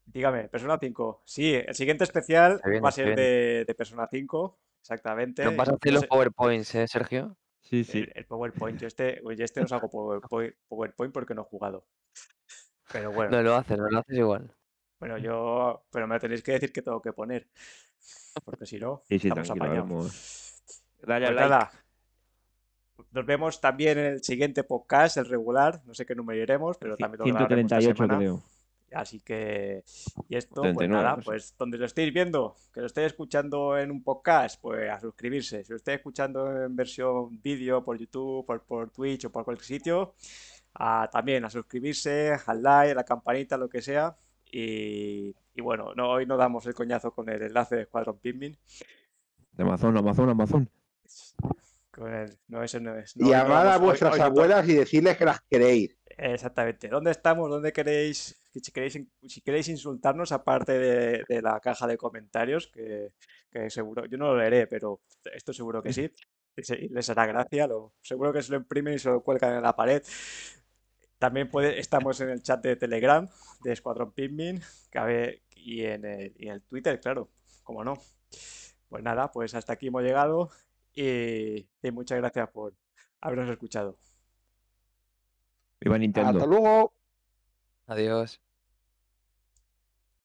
Dígame, Persona cinco. Sí, el siguiente especial bien, va a ser de, de Persona cinco, exactamente. ¿No vas a hacer los PowerPoints, eh, Sergio? Sí, sí. El, el PowerPoint. Yo este, oye, este no saco PowerPoint, PowerPoint porque no he jugado. Pero bueno. No lo haces, no lo haces igual. Bueno, yo... Pero me tenéis que decir que tengo que poner. Porque si no, sí, sí, estamos apañados. Dale a like. Nos vemos también en el siguiente podcast, el regular. No sé qué número iremos, pero también lo grabaremos esta semana. Creo. Así que, y esto, pues nada, pues donde lo estéis viendo, que lo estéis escuchando en un podcast, pues a suscribirse. Si lo estáis escuchando en versión vídeo, por YouTube, por, por Twitch o por cualquier sitio, a, también a suscribirse, al like, a la campanita, lo que sea. Y, y bueno, no, hoy no damos el coñazo con el enlace de Squadron Pikmin. De Amazon, Amazon, Amazon. Con el, no, eso no es. No, y llamad no, a vuestras hoy, hoy abuelas no, y decirles que las queréis. Exactamente. ¿Dónde estamos? ¿Dónde queréis? Si queréis, si queréis insultarnos, aparte de, de la caja de comentarios, que, que seguro, yo no lo leeré, pero esto seguro que sí, les hará gracia, lo, seguro que se lo imprimen y se lo cuelgan en la pared. También puede, estamos en el chat de Telegram, de Squadron Pikmin, y en el, y en el Twitter, claro, como no. Pues nada, pues hasta aquí hemos llegado y, y muchas gracias por habernos escuchado. Viva Nintendo. Hasta luego. Adiós.